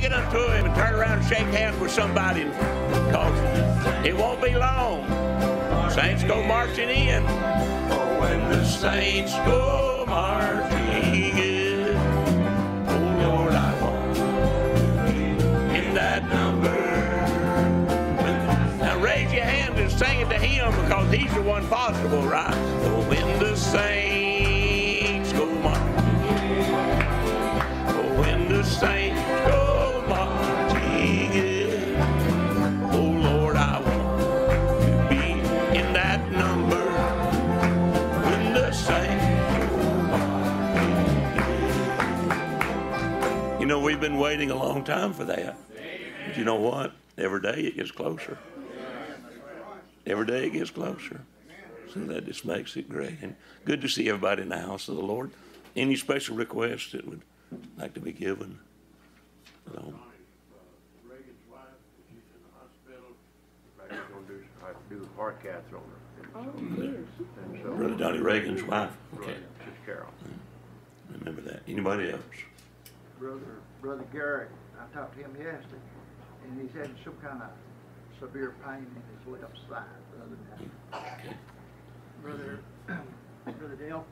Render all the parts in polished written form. take it up to him and turn around and shake hands with somebody, because it won't be long. Saints go marching in. Oh, when the saints go marching in, oh Lord, I want to be in that number. Now raise your hand and sing it to him, because he's the one possible, right? Oh, when the saints go marching in, oh, when the saints go marching in. You know, we've been waiting a long time for that. But you know what? Every day it gets closer. Every day it gets closer. So that just makes it great. And good to see everybody in the house of the Lord. Any special requests that would like to be given? No. Reagan's wife, she's in the hospital. Reagan's going to do a podcast on her. So Brother Donnie Reagan's wife. Okay. Carol. Remember that. Anybody else? Brother Garrett, I talked to him yesterday, and he's having some kind of severe pain in his left side. Okay. Brother Dale,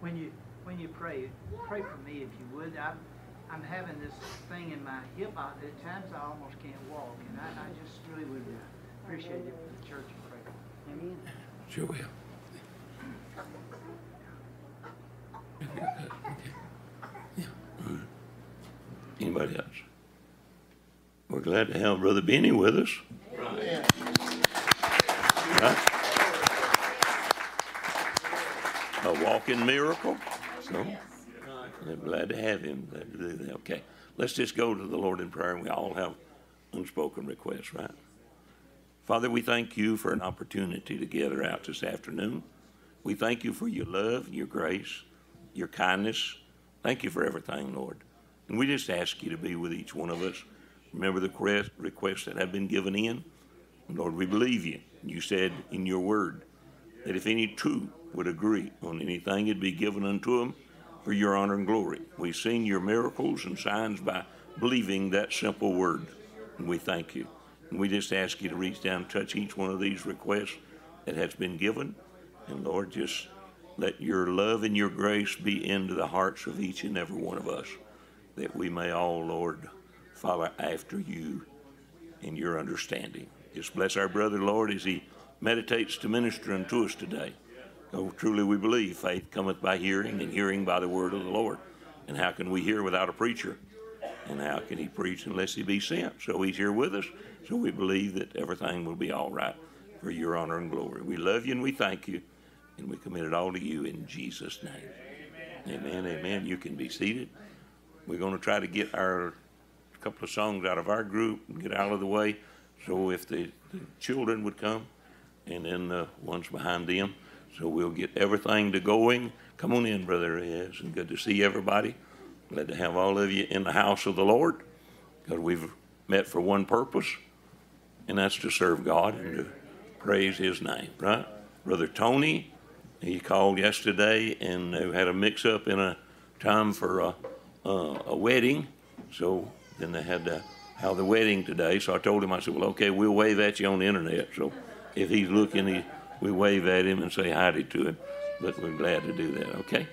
when you pray for me if you would. I'm having this thing in my hip. At times I almost can't walk, and I just really would appreciate it for the church. Amen. Sure will. Yeah. Anybody else? We're glad to have Brother Benny with us. Right. Right. A walking miracle. So we're glad to have him. Glad to do that. Okay. Let's just go to the Lord in prayer, and we all have unspoken requests, right? Father, we thank you for an opportunity to gather out this afternoon. We thank you for your love, your grace, your kindness. Thank you for everything, Lord. And we just ask you to be with each one of us. Remember the requests that have been given in. And Lord, we believe you. You said in your word that if any two would agree on anything, it'd be given unto them for your honor and glory. We've seen your miracles and signs by believing that simple word. And we thank you. And we just ask you to reach down and touch each one of these requests that has been given. And Lord, just let your love and your grace be into the hearts of each and every one of us, that we may all, Lord, follow after you in your understanding. Just bless our brother, Lord, as he meditates to minister unto us today. Oh, truly we believe faith cometh by hearing, and hearing by the word of the Lord. And how can we hear without a preacher? And how can he preach unless he be sent? So he's here with us. So we believe that everything will be all right for your honor and glory. We love you and we thank you. And we commit it all to you in Jesus' name. Amen. Amen. Amen. You can be seated. We're going to try to get our couple of songs out of our group and get out of the way. So if the children would come, and then the ones behind them. So we'll get everything to going. Come on in, Brother Ez, and good to see everybody. Glad to have all of you in the house of the Lord, because we've met for one purpose, and that's to serve God and to praise his name, right? Brother Tony, he called yesterday, and they had a mix-up in a time for a wedding, so then they had to have the wedding today. So I told him, I said, well, okay, we'll wave at you on the internet. So if he's looking, we wave at him and say howdy to him, but we're glad to do that, okay?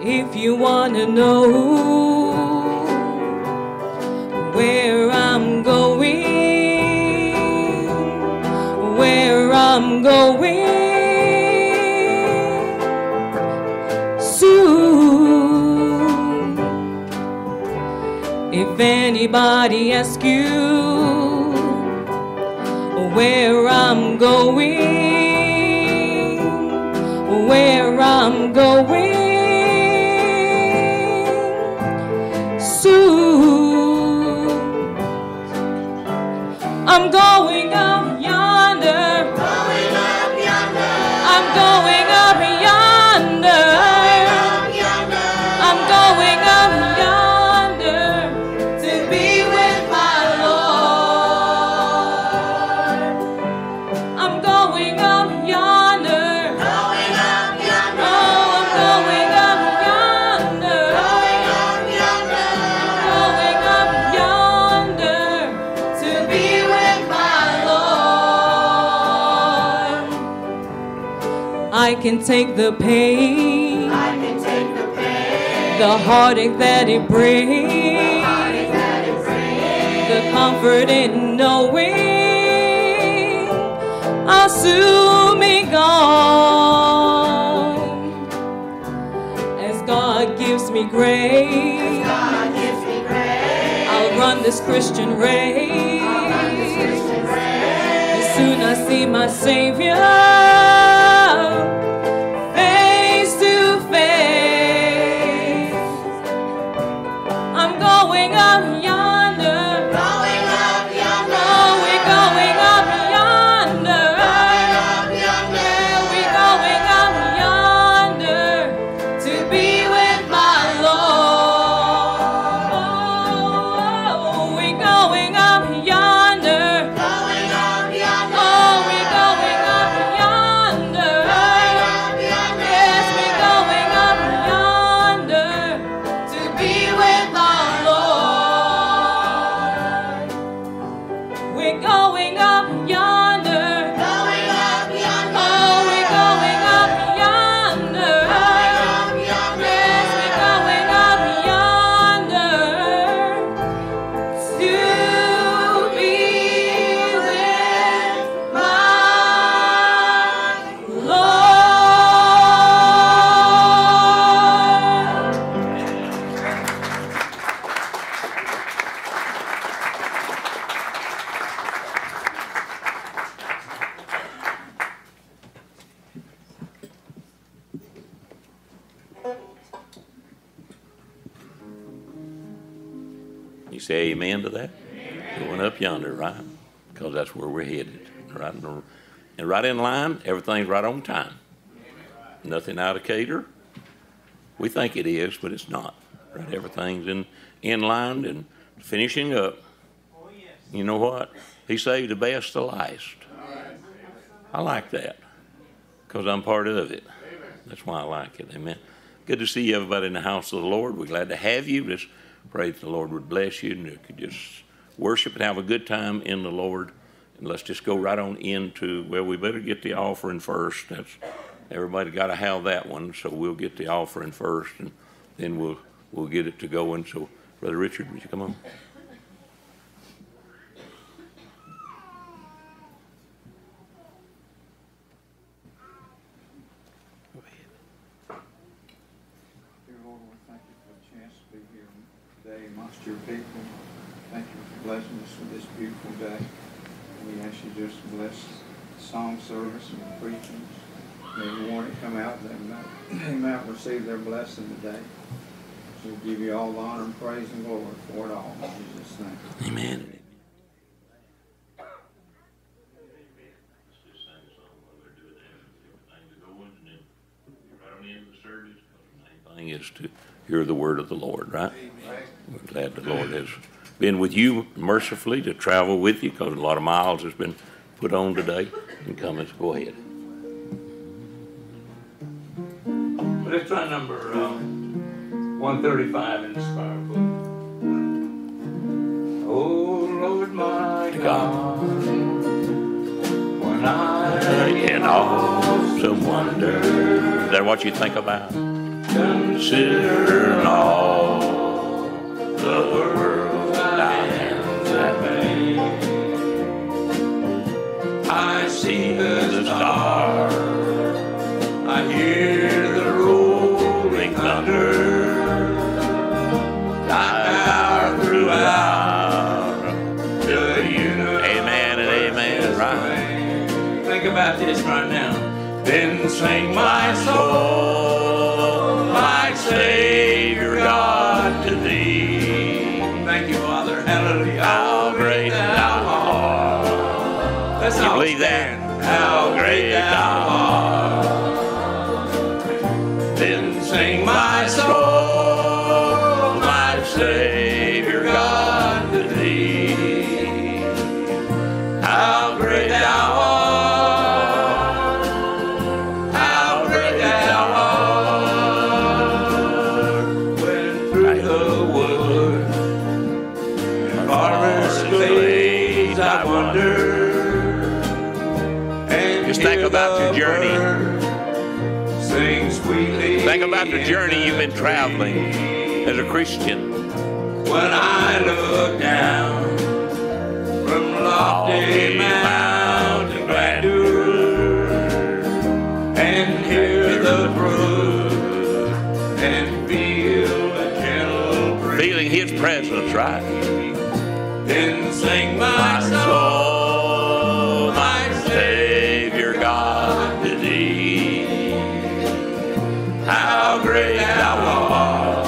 If you want to know where I'm going, where I'm going soon. If anybody asks you where I'm going, where I'm going, I'm going up yonder, going up yonder. I'm going up yonder, I'm going up yonder to be with my Lord. I'm going up yonder, going up yonder. Oh, I'm going up yonder, going up yonder. I'm going up yonder to be. I can take the pain, I can take the pain, the heartache that it brings, the heartache that it brings, the comfort in knowing I'll soon be gone. As God gives me grace, I'll run this Christian race. As soon as I see my Savior. Say amen to that. Amen. Going up yonder, right? Because that's where we're headed. Right, and right in line, everything's right on time. Nothing out of cater. We think it is, but it's not. Right, everything's in line and finishing up. Oh, yes. You know what? He saved the best to last. Right. I like that because I'm part of it. Amen. That's why I like it. Amen. Good to see everybody in the house of the Lord. We're glad to have you. This. Pray that the Lord would bless you and you could just worship and have a good time in the Lord. And let's just go right on into, well, we better get the offering first. Everybody got to have that one, so we'll get the offering first, and then we'll get it to going. So, Brother Richard, would you come on? Amongst your people, thank you for blessing us with this beautiful day. We ask you just to bless the song service and the preaching. May everyone that come out, they might receive their blessing today. So we give you all the honor and praise and glory for it all. In Jesus' name. Amen. Is to hear the word of the Lord, right? Amen. We're glad the Lord has been with you mercifully to travel with you because a lot of miles has been put on today. And comments, go ahead. But let's try number 135 in the Inspired Book. Oh Lord my God, when I in awesome wonder, is that what you think about? Consider all the world thy hands have made. I see the stars, I hear the rolling thunder. Thy power throughout the universe. Amen and amen. Right. Think about this right now. Then sing my soul. Savior God to thee. Thank you, Father. Hallelujah. How great thou art. Let's all stand. How great thou art. Then sing my soul, my Savior God to thee. How great thou art. Think about your journey. Sing sweetly. Think about the journey you've been traveling as a Christian. When I look down from lofty mountain grandeur and hear the brook and feel the gentle breeze, feeling His presence, right? Then sing my soul. How great thou art,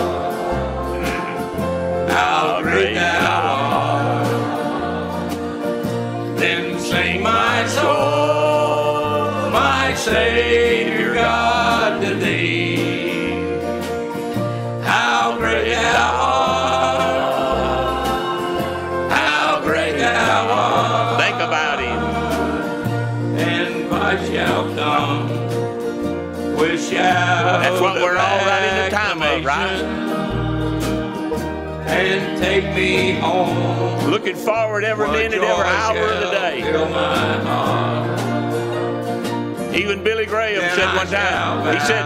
how great thou art. Then sing my soul, my Savior God to thee. How great thou art, how great thou art. Think about Him. And I shall come. That's what we're all right in the time of, right? And take me home. Looking forward every minute, every hour of the day. Even Billy Graham said one time, he said,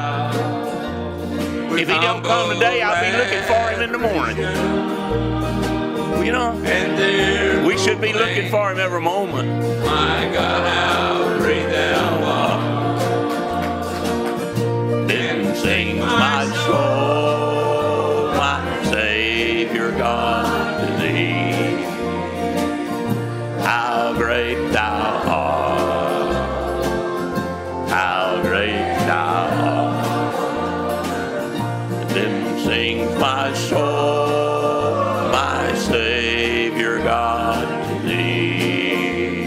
if he don't come today, I'll be looking for him in the morning. You know, we should be looking for Him every moment. My God, how great thou art. Sing my soul, my Savior God to thee. How great thou art, how great thou art. Then sing my soul, my Savior God to thee.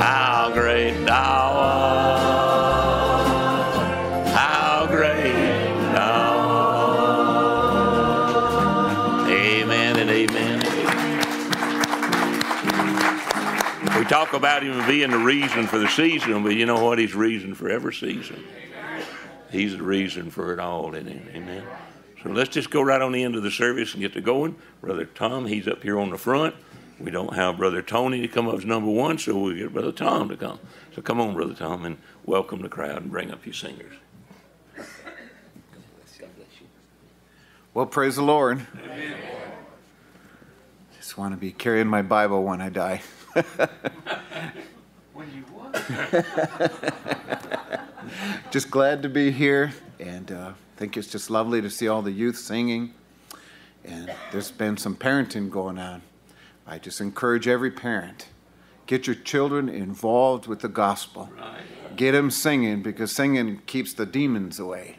How great thou art. Talk about Him being the reason for the season, but you know what? He's reason for every season. He's the reason for it all, isn't He? Amen. So let's just go right on the end of the service and get to going. Brother Tom, he's up here on the front. We don't have Brother Tony to come up as number one, so we'll get Brother Tom to come. So come on, Brother Tom, and welcome the crowd and bring up your singers. God bless you. Well, praise the Lord. Amen. Just want to be carrying my Bible when I die. When you what? Just glad to be here, and I think it's just lovely to see all the youth singing, and there's been some parenting going on. I just encourage every parent, get your children involved with the gospel. Right. Get them singing, because singing keeps the demons away.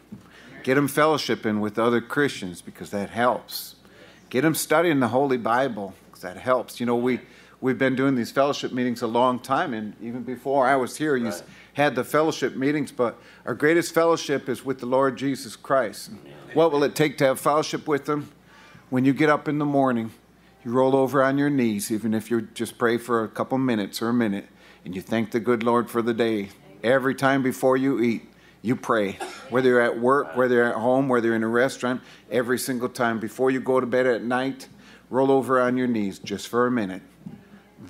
Get them fellowshipping with other Christians, because that helps. Get them studying the Holy Bible, because that helps. You know, we've been doing these fellowship meetings a long time, and even before I was here, you had the fellowship meetings, but our greatest fellowship is with the Lord Jesus Christ. Amen. What will it take to have fellowship with Him? When you get up in the morning, you roll over on your knees, even if you just pray for a couple minutes or a minute, and you thank the good Lord for the day. Every time before you eat, you pray. Whether you're at work, whether you're at home, whether you're in a restaurant, every single time. Before you go to bed at night, roll over on your knees just for a minute.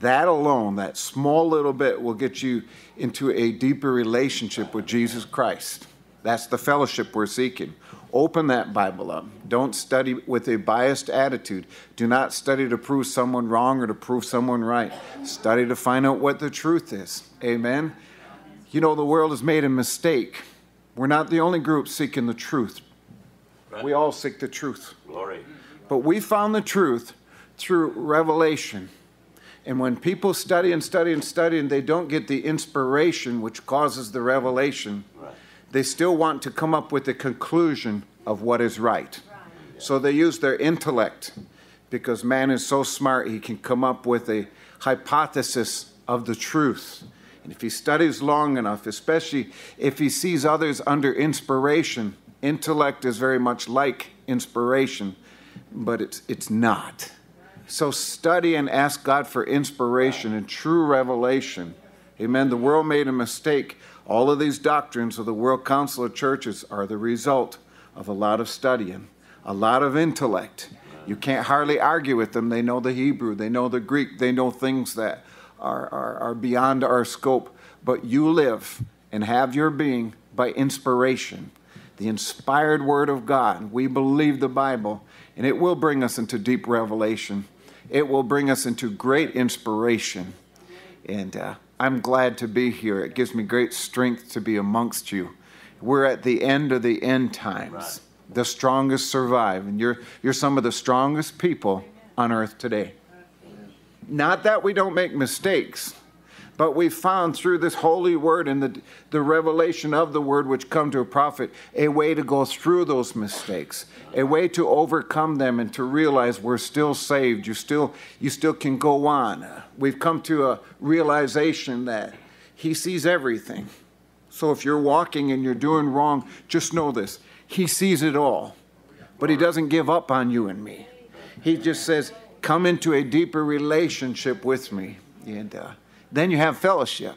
That alone, that small little bit, will get you into a deeper relationship with Jesus Christ. That's the fellowship we're seeking. Open that Bible up. Don't study with a biased attitude. Do not study to prove someone wrong or to prove someone right. Study to find out what the truth is. Amen? You know, the world has made a mistake. We're not the only group seeking the truth. We all seek the truth. Glory. But we found the truth through revelation. And when people study and study and study and they don't get the inspiration which causes the revelation, right, they still want to come up with the conclusion of what is right. Yeah. So they use their intellect, because man is so smart he can come up with a hypothesis of the truth. And if he studies long enough, especially if he sees others under inspiration, intellect is very much like inspiration, but it's not. So study and ask God for inspiration and true revelation. Amen. The world made a mistake. All of these doctrines of the World Council of Churches are the result of a lot of studying, a lot of intellect. You can't hardly argue with them. They know the Hebrew. They know the Greek. They know things that are beyond our scope. But you live and have your being by inspiration. The inspired Word of God. We believe the Bible, and it will bring us into deep revelation. It will bring us into great inspiration. And I'm glad to be here. It gives me great strength to be amongst you. We're at the end of the end times. Right. The strongest survive, and you're some of the strongest people on earth today. Not that we don't make mistakes, but we found through this holy word and the revelation of the word which come to a prophet, a way to go through those mistakes, a way to overcome them and to realize we're still saved. You still can go on. We've come to a realization that he sees everything. So if you're walking and you're doing wrong, just know this. He sees it all, but he doesn't give up on you and me. He just says, come into a deeper relationship with me. And then you have fellowship.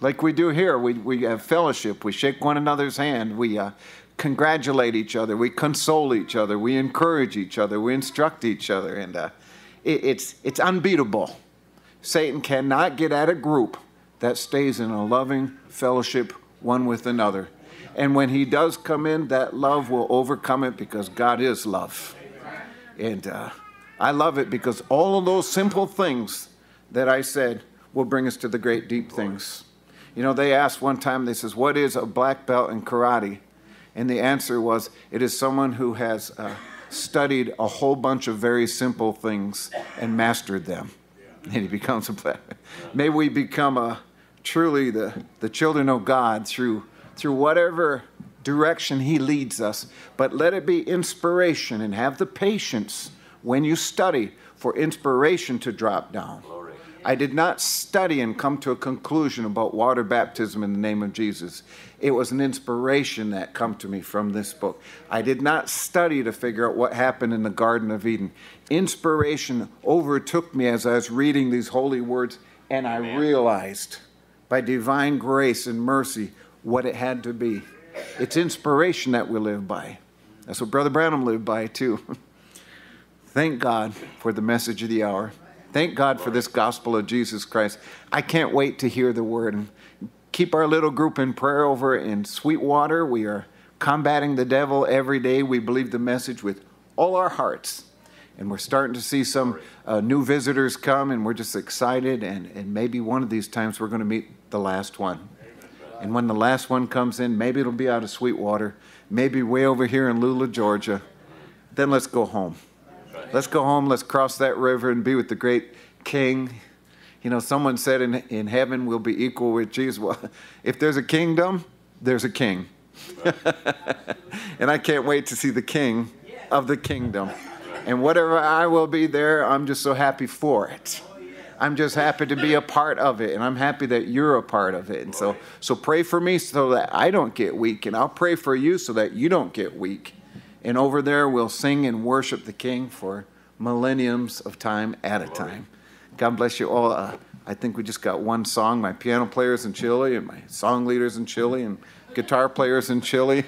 Like we do here, we have fellowship. We shake one another's hand. We congratulate each other. We console each other. We encourage each other. We instruct each other. And it's unbeatable. Satan cannot get at a group that stays in a loving fellowship one with another. And when he does come in, that love will overcome it, because God is love. And I love it, because all of those simple things that I said will bring us to the great deep things. You know, they asked one time, they says, what is a black belt in karate? And the answer was, it is someone who has studied a whole bunch of very simple things and mastered them. And he becomes a black belt. May we become truly the children of God through whatever direction he leads us. But let it be inspiration, and have the patience when you study for inspiration to drop down. Glory. I did not study and come to a conclusion about water baptism in the name of Jesus. It was an inspiration that come to me from this book. I did not study to figure out what happened in the Garden of Eden. Inspiration overtook me as I was reading these holy words, and I realized by divine grace and mercy what it had to be. It's inspiration that we live by. That's what Brother Branham lived by too. Thank God for the message of the hour. Thank God for this gospel of Jesus Christ. I can't wait to hear the word, and keep our little group in prayer over in Sweetwater. We are combating the devil every day. We believe the message with all our hearts, and we're starting to see some new visitors come, and we're just excited, and maybe one of these times we're going to meet the last one. And when the last one comes in, maybe it'll be out of Sweetwater, maybe way over here in Lula, Georgia. Then let's go home. Let's go home. Let's cross that river and be with the great King. You know, someone said in heaven we'll be equal with Jesus. Well, if there's a kingdom, there's a king. And I can't wait to see the King of the kingdom. And whatever I will be there, I'm just so happy for it. I'm just happy to be a part of it, and I'm happy that you're a part of it. And so pray for me so that I don't get weak, and I'll pray for you so that you don't get weak. And over there, we'll sing and worship the King for millenniums of time at a time. God bless you all. I think we just got one song. My piano players in Chile, and my song leaders in Chile, and guitar players in Chile.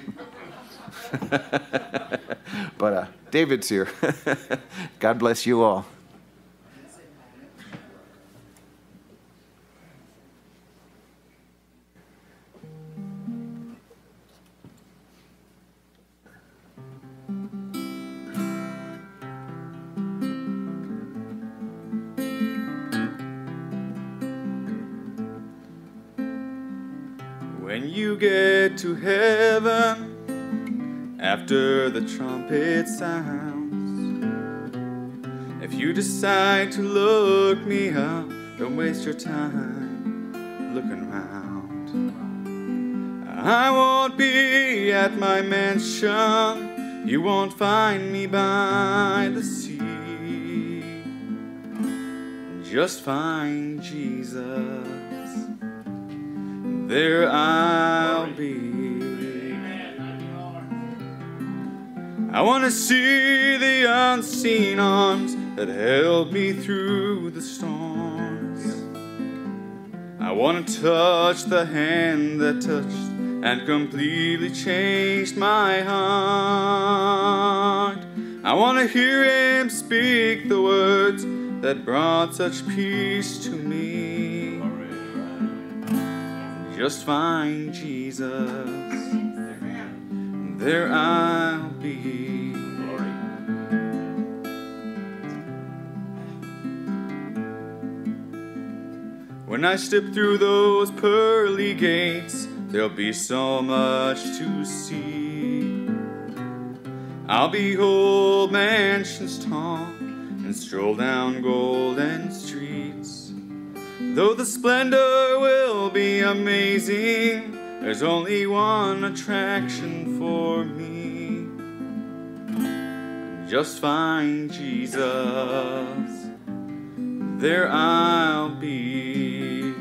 But David's here. God bless you all. When you get to heaven, after the trumpet sounds, if you decide to look me up, don't waste your time looking round. I won't be at my mansion, you won't find me by the sea. Just find Jesus, there I'll be. I want to see the unseen arms that held me through the storms. I want to touch the hand that touched and completely changed my heart. I want to hear him speak the words that brought such peace to me. Just find Jesus, there I'll be. When I step through those pearly gates, there'll be so much to see. I'll behold mansions tall and stroll down golden streets. Though the splendor will be amazing, there's only one attraction for me. Just find Jesus, there I'll be.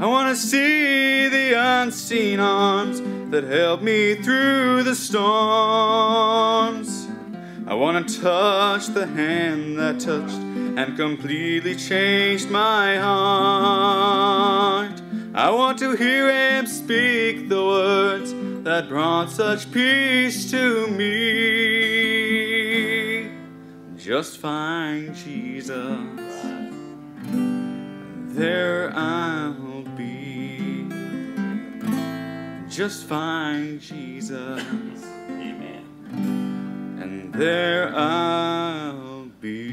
I want to see the unseen arms that held me through the storms. I want to touch the hand that touched and completely changed my heart. I want to hear him speak the words that brought such peace to me. Just find Jesus, there I'll be. Just find Jesus, there I'll be.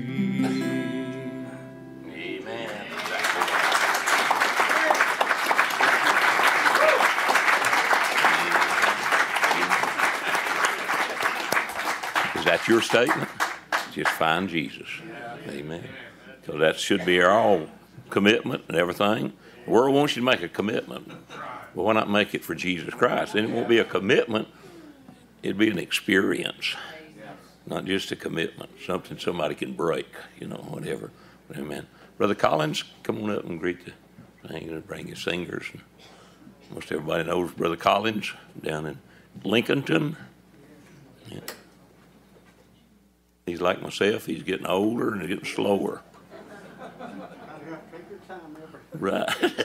Amen. Is that your statement? Just find Jesus. Amen. So that should be our all commitment and everything. The world wants you to make a commitment. Well, why not make it for Jesus Christ? Then it won't be a commitment. It'd be an experience. Not just a commitment, something somebody can break, you know, whatever. Amen. Brother Collins, come on up and greet the thing and bring your singers. Most everybody knows Brother Collins down in Lincolnton. Yeah. He's like myself. He's getting older and he's getting slower. Right. Good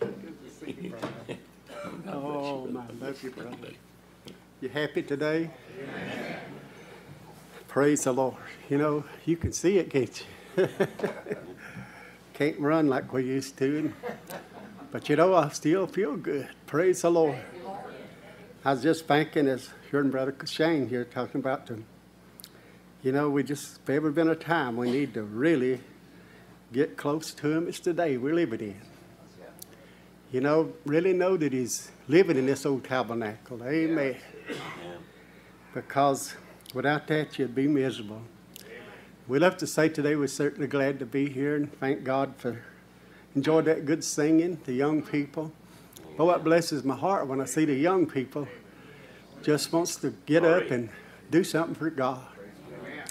to see you, brother. Oh, my lovely brother. You happy today? Amen. Praise the Lord. You know, you can see it, can't you? Can't run like we used to. But you know, I still feel good. Praise the Lord. I was just thinking, as hearing Brother Shane here talking about them, you know, we just, if ever been a time we need to really get close to him, it's today we're living in. You know, really know that he's living in this old tabernacle. Amen. Yeah. Because without that, you'd be miserable. Amen. We love to say today we're certainly glad to be here and thank God for enjoyed that good singing, the young people. Oh, it blesses my heart when I see the young people just wants to get up and do something for God. Amen.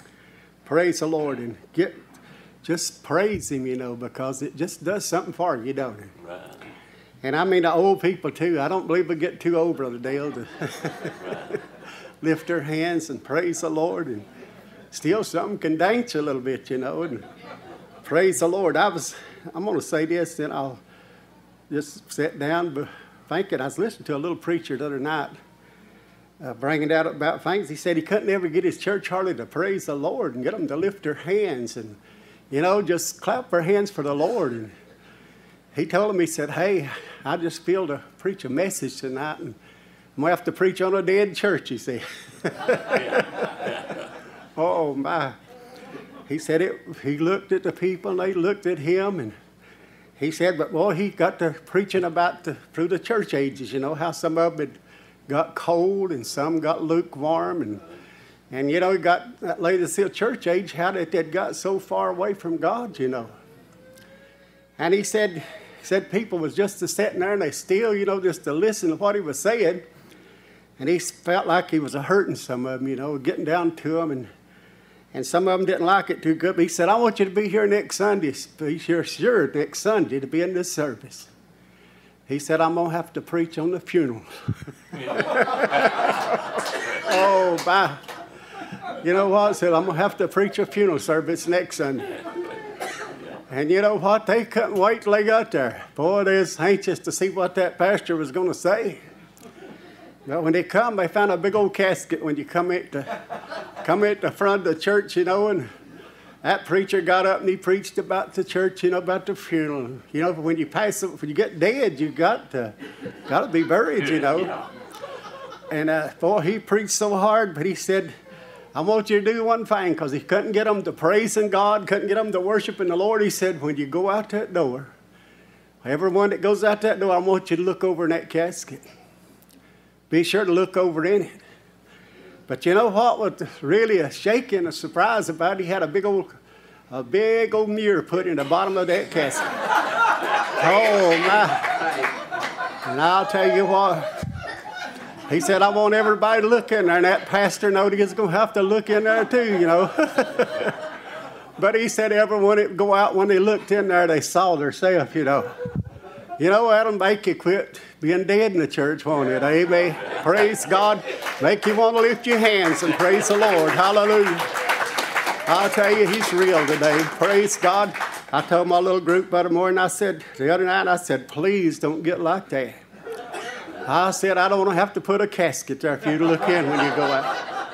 Praise the Lord and get just praise him, you know, because it just does something for you, don't it? Right. And I mean the old people too. I don't believe we get too old, Brother Dale, to lift their hands and praise the Lord, and still something can dance you a little bit, you know. And praise the Lord. I'm going to say this, then I'll just sit down. But thinking, I was listening to a little preacher the other night, bringing out about things. He said he couldn't ever get his church hardly to praise the Lord and get them to lift their hands and, you know, just clap their hands for the Lord. And he told him, he said, "Hey, I just feel to preach a message tonight, and I'm going to have to preach on a dead church," he said. Oh, my. He said, he looked at the people, and they looked at him, and he said, but boy, he got to preaching about through the church ages, you know, how some of them got cold and some got lukewarm. And you know, he got that lady to church age, how they'd got so far away from God, you know. And he said people was just sitting there and they still, you know, just to listen to what he was saying. And he felt like he was hurting some of them, you know, getting down to them. And some of them didn't like it too good. But he said, I want you to be here next Sunday. Be sure next Sunday to be in this service. He said, I'm going to have to preach on the funeral. Oh, bye. You know what? I said, I'm going to have to preach a funeral service next Sunday. And you know what? They couldn't wait till they got there. Boy, they was anxious to see what that pastor was going to say. Well, when they come, they found a big old casket when you come at the front of the church, you know, and that preacher got up and he preached about the church, you know, about the funeral. You know, when you get dead, you got to be buried, you know. Yeah. And boy, he preached so hard, but he said, I want you to do one thing, because he couldn't get them to praising God, couldn't get them to worshiping the Lord. He said, when you go out that door, everyone that goes out that door, I want you to look over in that casket. Be sure to look over in it. But you know what was really a shake and a surprise about it? He had a big old mirror put in the bottom of that casket. Oh, my. And I'll tell you what. He said, I want everybody to look in there. And that pastor knows he's going to have to look in there too, you know. But he said everyone that go out, when they looked in there, they saw themselves, you know. You know, Adam, make you quit being dead in the church, won't it? Amen. Praise God. Make you want to lift your hands and praise the Lord. Hallelujah. I tell you, he's real today. Praise God. I told my little group the other morning, I said, the other night, I said, please don't get like that. I said, I don't want to have to put a casket there for you to look in when you go out.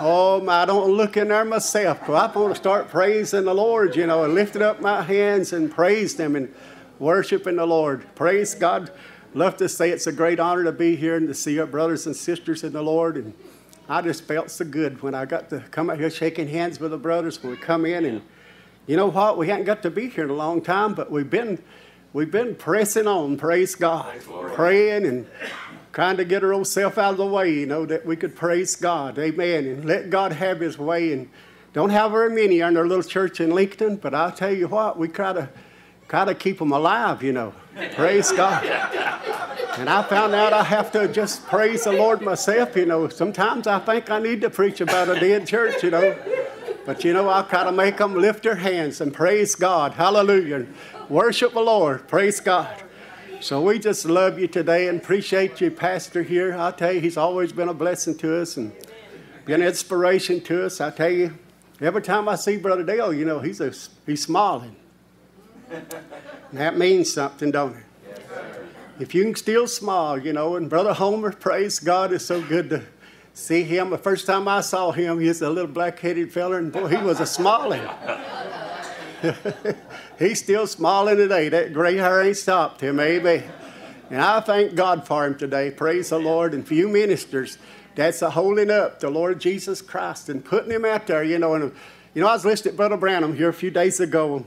Oh, my, I don't look in there myself. But I want to start praising the Lord, you know, and lifting up my hands and praise Him and worshiping the Lord. Praise God. Love to say it's a great honor to be here and to see our brothers and sisters in the Lord. And I just felt so good when I got to come out here shaking hands with the brothers when we come in. And you know what? We hadn't got to be here in a long time, but we've been pressing on, praise God, praying and trying to get our old self out of the way, you know, that we could praise God. Amen. And let God have His way. And don't have very many in our little church in Lincolnton, but I'll tell you what, we try to keep them alive, you know. Praise God. And I found out I have to just praise the Lord myself, you know. Sometimes I think I need to preach about a dead church, you know. But, you know, I try to make them lift their hands and praise God. Hallelujah. Worship the Lord. Praise God. So we just love you today and appreciate you, Pastor, here. I tell you, he's always been a blessing to us and been an inspiration to us. I tell you, every time I see Brother Dale, you know, he's smiling. And that means something, don't it? Yes, sir. If you can still smile, you know, and Brother Homer, praise God, it's so good to see him. The first time I saw him, he was a little black-headed fella, and boy, he was a smiling. He's still smiling today. That gray hair ain't stopped him, amen. And I thank God for him today. Praise the Lord. And for you ministers, that's a holding up the Lord Jesus Christ and putting him out there, you know. And you know, I was listening to Brother Branham here a few days ago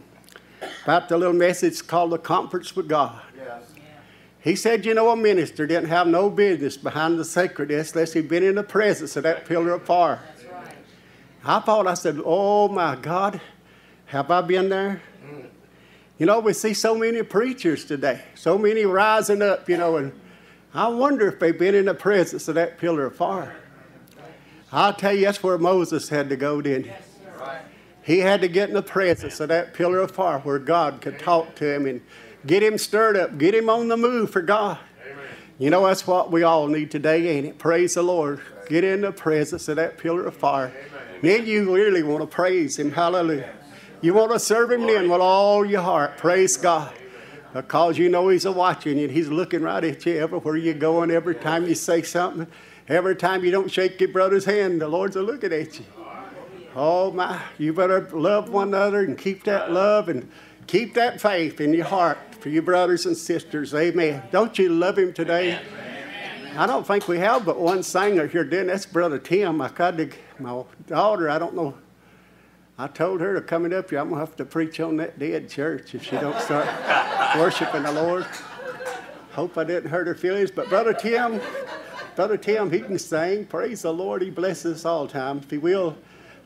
about the little message called The Conference with God. Yes. He said, you know, a minister didn't have no business behind the sacredness unless he'd been in the presence of that pillar of fire. That's right. I thought, I said, oh, my God, have I been there? Mm. You know, we see so many preachers today, so many rising up, you know, and I wonder if they've been in the presence of that pillar of fire. I'll tell you, that's where Moses had to go, didn't he? Yes, sir. Right. He had to get in the presence of that pillar of fire where God could talk to him and get him stirred up, get him on the move for God. Amen. You know, that's what we all need today, ain't it? Praise the Lord. Get in the presence of that pillar of fire. Amen. Then you really want to praise Him. Hallelujah. You want to serve Him then with all your heart. Praise God. Because you know He's watching you and He's looking right at you everywhere you're going, every time you say something, every time you don't shake your brother's hand, the Lord's looking at you. Oh, my, you better love one another and keep that love and keep that faith in your heart for your brothers and sisters. Amen. Don't you love Him today? Amen. I don't think we have but one singer here, didn't? That's Brother Tim. My daughter, I don't know. I told her to coming up here, I'm going to have to preach on that dead church if she don't start worshiping the Lord. Hope I didn't hurt her feelings. But Brother Tim, he can sing. Praise the Lord. He blesses us all time. If he will,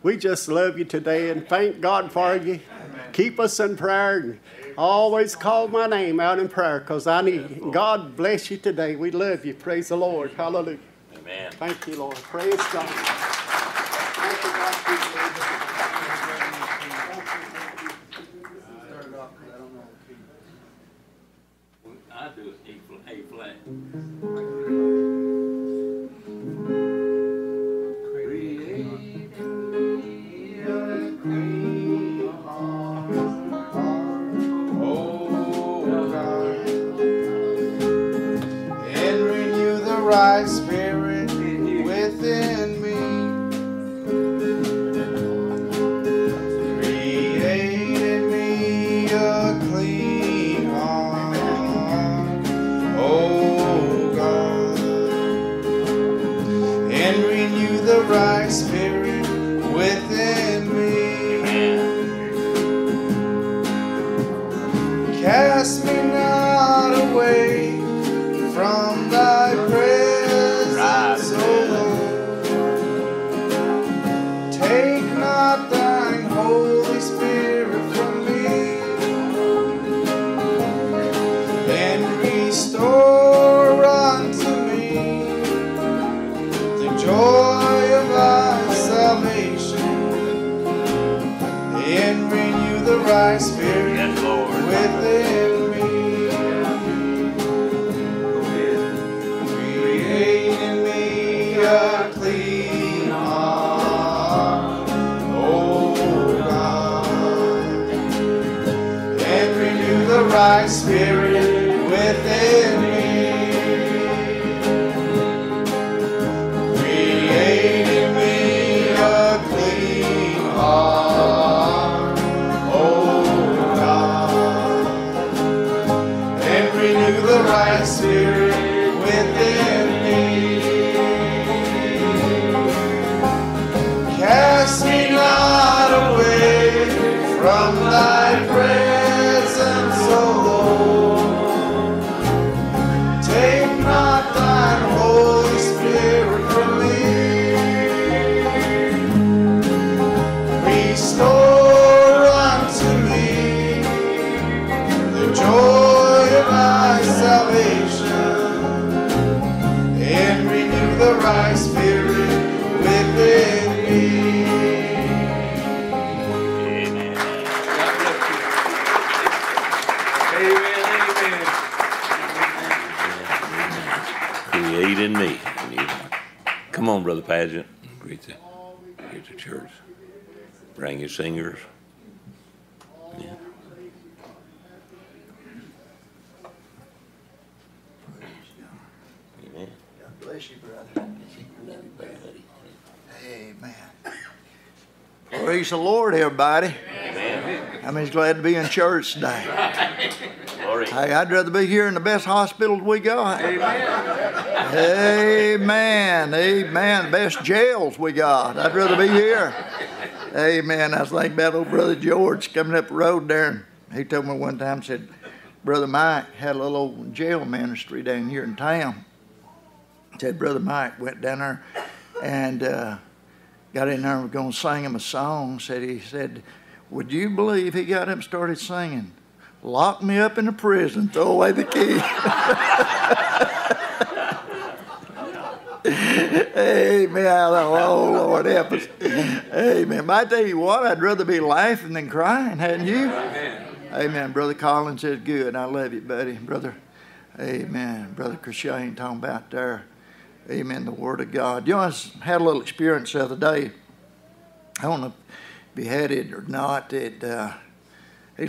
we just love you today and thank God for you. Amen. Keep us in prayer. And always call my name out in prayer because I need you. God bless you today. We love you. Praise the Lord. Hallelujah. Amen. Thank you, Lord. Praise God. Thank you, God. I do it A flat. Right spirit within me. Create in me a clean heart, oh God, and renew the right spirit within me. Cast me not away from thy presence. Thy spirit within me, create in me a clean heart, oh God, and renew the right spirit within me, create in me a clean heart. Thy spirit within me, cast me not away from thy presence, O Lord, take not thine Holy Spirit from me, restore unto me the joy salvation, and renew the right spirit within me. Amen. God bless you. Amen. Amen. Create in me. Come on, Brother Pageant. Greet the church. Bring your singers. Yeah. Bless you, brother. Amen. Praise the Lord, everybody. Amen. I mean, it's glad to be in church today. Glory. Hey, I'd rather be here in the best hospitals we got. Amen. Amen. Amen. The best jails we got. I'd rather be here. Amen. I was thinking about old Brother George coming up the road there. And he told me one time, said, Brother Mike had a little old jail ministry down here in town. Said Brother Mike went down there and got in there and was going to sing him a song. He said, would you believe he got up and started singing, lock me up in the prison, throw away the key. Amen. Oh, Lord, help us. Amen. But I tell you what, I'd rather be laughing than crying, hadn't you? Amen. Amen. Brother Collins said, good. I love you, buddy. Brother, amen. Brother Christian talking about there. Amen, the Word of God. You know, I had a little experience the other day. I don't know if you had it or not. These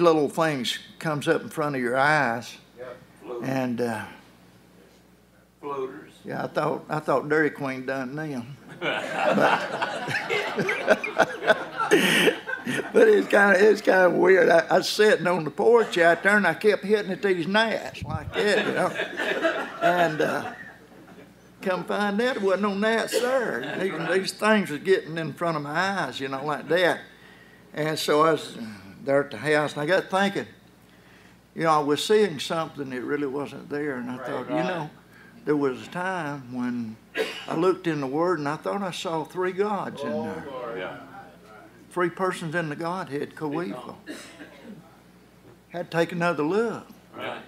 little things comes up in front of your eyes. Yeah, floaters. And, floaters. Yeah, I thought Dairy Queen done them. But it's kind of weird. I was sitting on the porch out there, and I kept hitting at these gnats like that, you know. And... come find out, it wasn't on that, sir. These things was getting in front of my eyes, you know, like that. And so I was there at the house, and I got thinking, you know, I was seeing something that really wasn't there. And I thought, you know, there was a time when I looked in the Word, and I thought I saw three gods in there. Yeah. Three persons in the Godhead, coeval. Had to take another look. Right.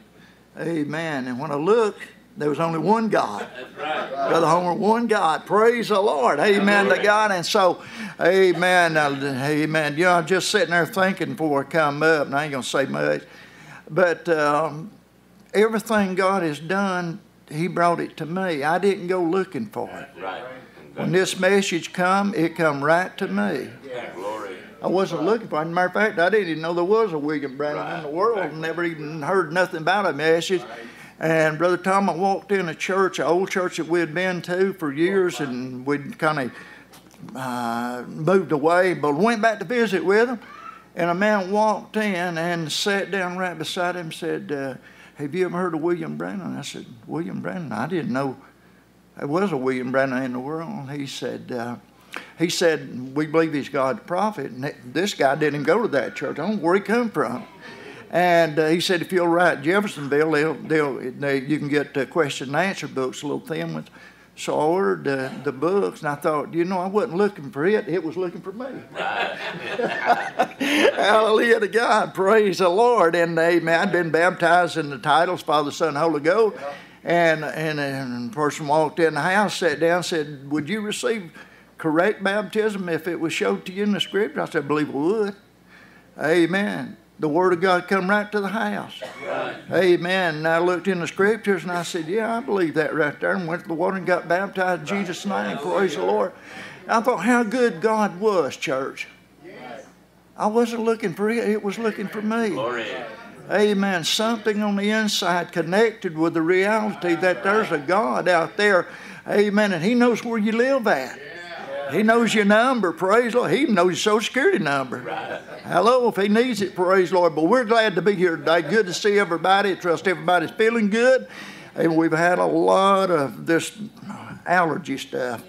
Amen. And when I looked, there was only one God. That's right. Brother Homer, one God. Praise the Lord. Amen to God. And so, amen. Amen. You know, I'm just sitting there thinking before I come up, and I ain't going to say much. But everything God has done, He brought it to me. I didn't go looking for it. Right. When this message come, it come right to me. Yeah. Glory. I wasn't looking for it. As a matter of fact, I didn't even know there was a William Branham in the world. Exactly. Never even heard nothing about a message. Right. And Brother Tom, I walked in a church, an old church that we had been to for years, and we'd kind of moved away, but went back to visit with them. And a man walked in and sat down right beside him and said, have you ever heard of William Branham? I said, William Branham? I didn't know there was a William Branham in the world. He said, we believe he's God's prophet. And this guy didn't even go to that church. I don't know where he come from. And he said, if you'll write Jeffersonville, you can get question and answer books, little thin ones. So I ordered the books, and I thought, you know, I wasn't looking for it. It was looking for me. Right. Hallelujah to God. Praise the Lord. And amen. I'd been baptized in the titles, Father, Son, Holy Ghost. Yeah. And a person walked in the house, sat down, said, would you receive correct baptism if it was showed to you in the Scripture? I said, I believe I would. Amen. The Word of God come right to the house. Right. Amen. And I looked in the Scriptures, and I said, yeah, I believe that right there. And went to the water and got baptized in Jesus' name. Praise the Lord. And I thought how good God was, church. Yes. I wasn't looking for it. It was looking for me. Glory. Amen. Something on the inside connected with the reality that there's a God out there. Amen. And He knows where you live at. He knows your number, praise the Lord. He even knows your Social Security number. Right. Hello, if He needs it, praise the Lord. But we're glad to be here today. Good to see everybody. I trust everybody's feeling good. And we've had a lot of this allergy stuff.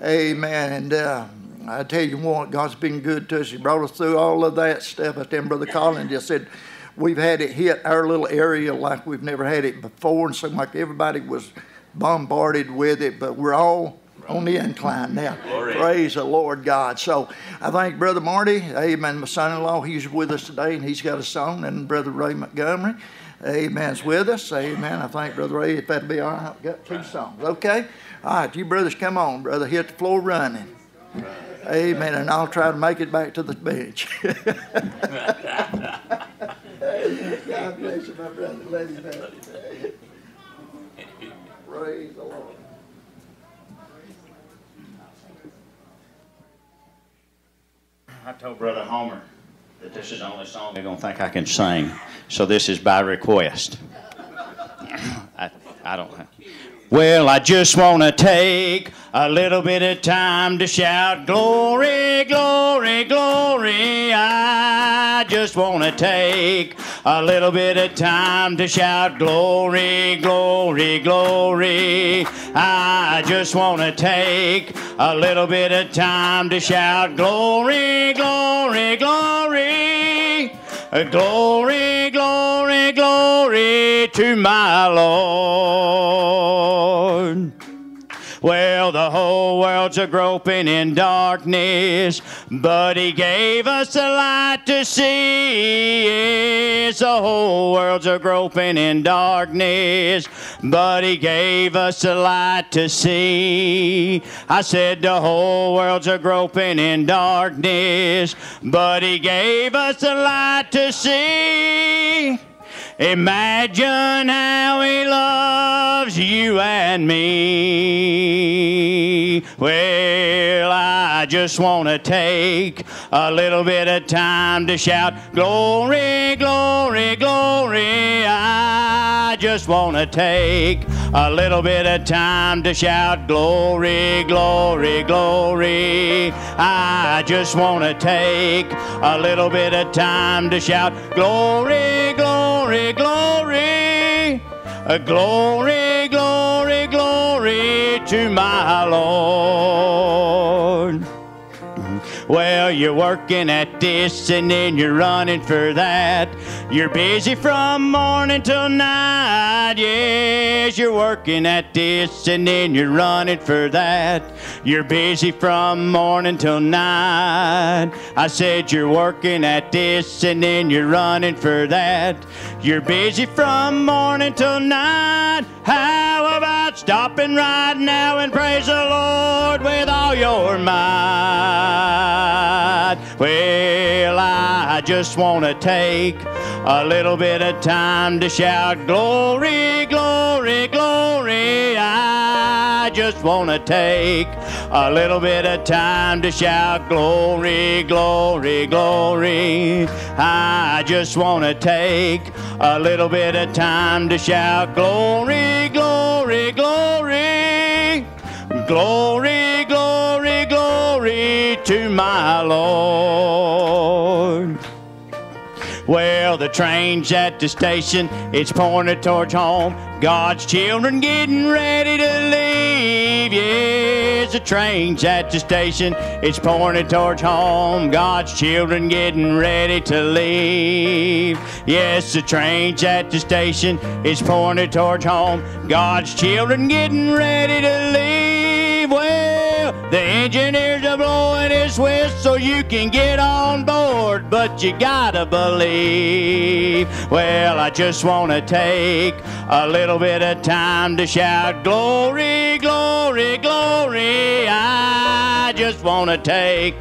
Yeah. Amen. And I tell you what, God's been good to us. He brought us through all of that stuff. I think Brother Collins just said, we've had it hit our little area like we've never had it before. And seemed like everybody was bombarded with it, but we're all on the incline now. Glory. Praise the Lord God. So I thank Brother Marty, amen, my son-in-law, he's with us today, and he's got a song, and Brother Ray Montgomery, amen's with us, amen. I thank Brother Ray, if that'd be all right, I've got two songs, okay? All right, you brothers come on, brother, hit the floor running. Amen, and I'll try to make it back to the bench. God bless you, my brother. Let him know. Praise the Lord. I told Brother Homer that this is the only song they're going to think I can sing, so this is by request. I don't know. Well, I just want to take a little bit of time to shout, glory, glory, glory. I just want to take a little bit of time to shout, glory, glory, glory. I just want to take a little bit of time to shout, glory, glory, glory. Glory, glory, glory to my Lord. Well, the whole world's a-groping in darkness, but He gave us the light to see. Yes, the whole world's a-groping in darkness, but He gave us the light to see. I said the whole world's a-groping in darkness, but He gave us the light to see. Imagine how He loves you and me. Well, I just want to take a little bit of time to shout, glory, glory, glory. I just want to take a little bit of time to shout, glory, glory, glory. I just want to take a little bit of time to shout, glory, glory, glory, glory, glory, glory to my Lord. Well, you're working at this and then you're running for that. You're busy from morning till night. Yes, you're working at this and then you're running for that. You're busy from morning till night. I said you're working at this and then you're running for that. You're busy from morning till night. How about stopping right now and praise the Lord with all your might? Well, I just want to take a little bit of time to shout glory, glory, glory. I just want to take a little bit of time to shout glory, glory, glory. I just want to take a little bit of time to shout glory, glory, glory. Glory, glory, glory to my Lord. Well, the train's at the station, it's pointed towards home. God's children getting ready to leave. Yes, the train's at the station, it's pointed towards home. God's children getting ready to leave. Yes, the train's at the station, it's pointed towards home. God's children getting ready to leave. Well, the engineers are blowing his whistle so you can get on board, but you gotta believe. Well, I just wanna take a little bit of time to shout glory, glory, glory. I just wanna take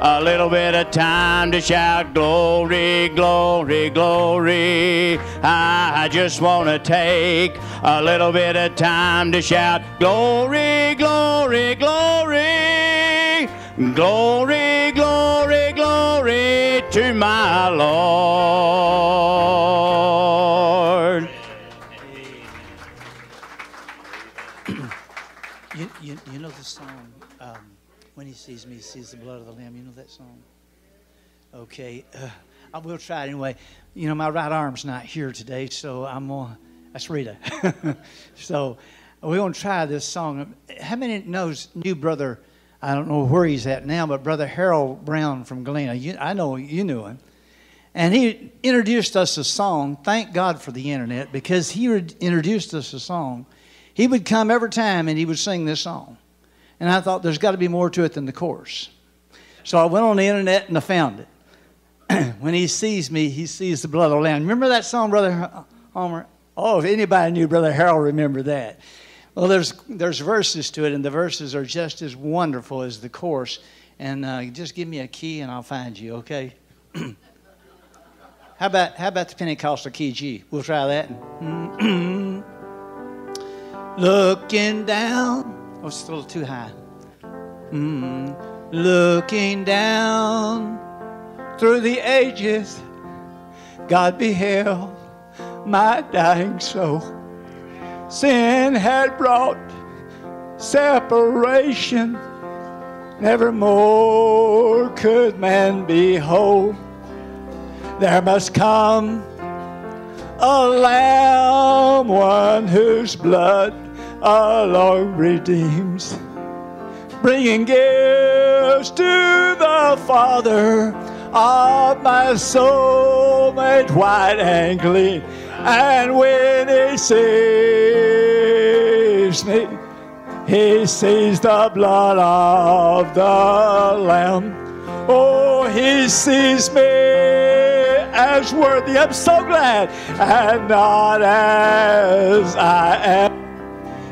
a little bit of time to shout glory, glory, glory. I just wanna take a little bit of time to shout glory, glory, glory. Glory, glory, glory to my Lord. You know the song, When He Sees Me, He Sees the Blood of the Lamb. You know that song? Okay. I will try it anyway. You know, my right arm's not here today, so I'm going to... That's Rita. So we're going to try this song. How many knows new brother... I don't know where he's at now, but Brother Harold Brown from Galena, I know you knew him. And he introduced us a song, thank God for the internet, because he introduced us a song. He would come every time and he would sing this song. And I thought there's got to be more to it than the chorus. So I went on the internet and I found it. When He Sees Me, He Sees the Blood of the Lamb. Remember that song, Brother Homer? Oh, if anybody knew Brother Harold, remember that. Well, there's verses to it, and the verses are just as wonderful as the chorus. And just give me a key, and I'll find you, okay? How about the Pentecostal key G? We'll try that. Looking down. Oh, it's a little too high. Looking down through the ages, God beheld my dying soul. Sin had brought separation. Nevermore could man be whole. There must come a Lamb, one whose blood alone redeems, bringing gifts to the Father of my soul, made white and clean. And when He sees me, He sees the blood of the Lamb. Oh, He sees me as worthy. I'm so glad. And not as I am.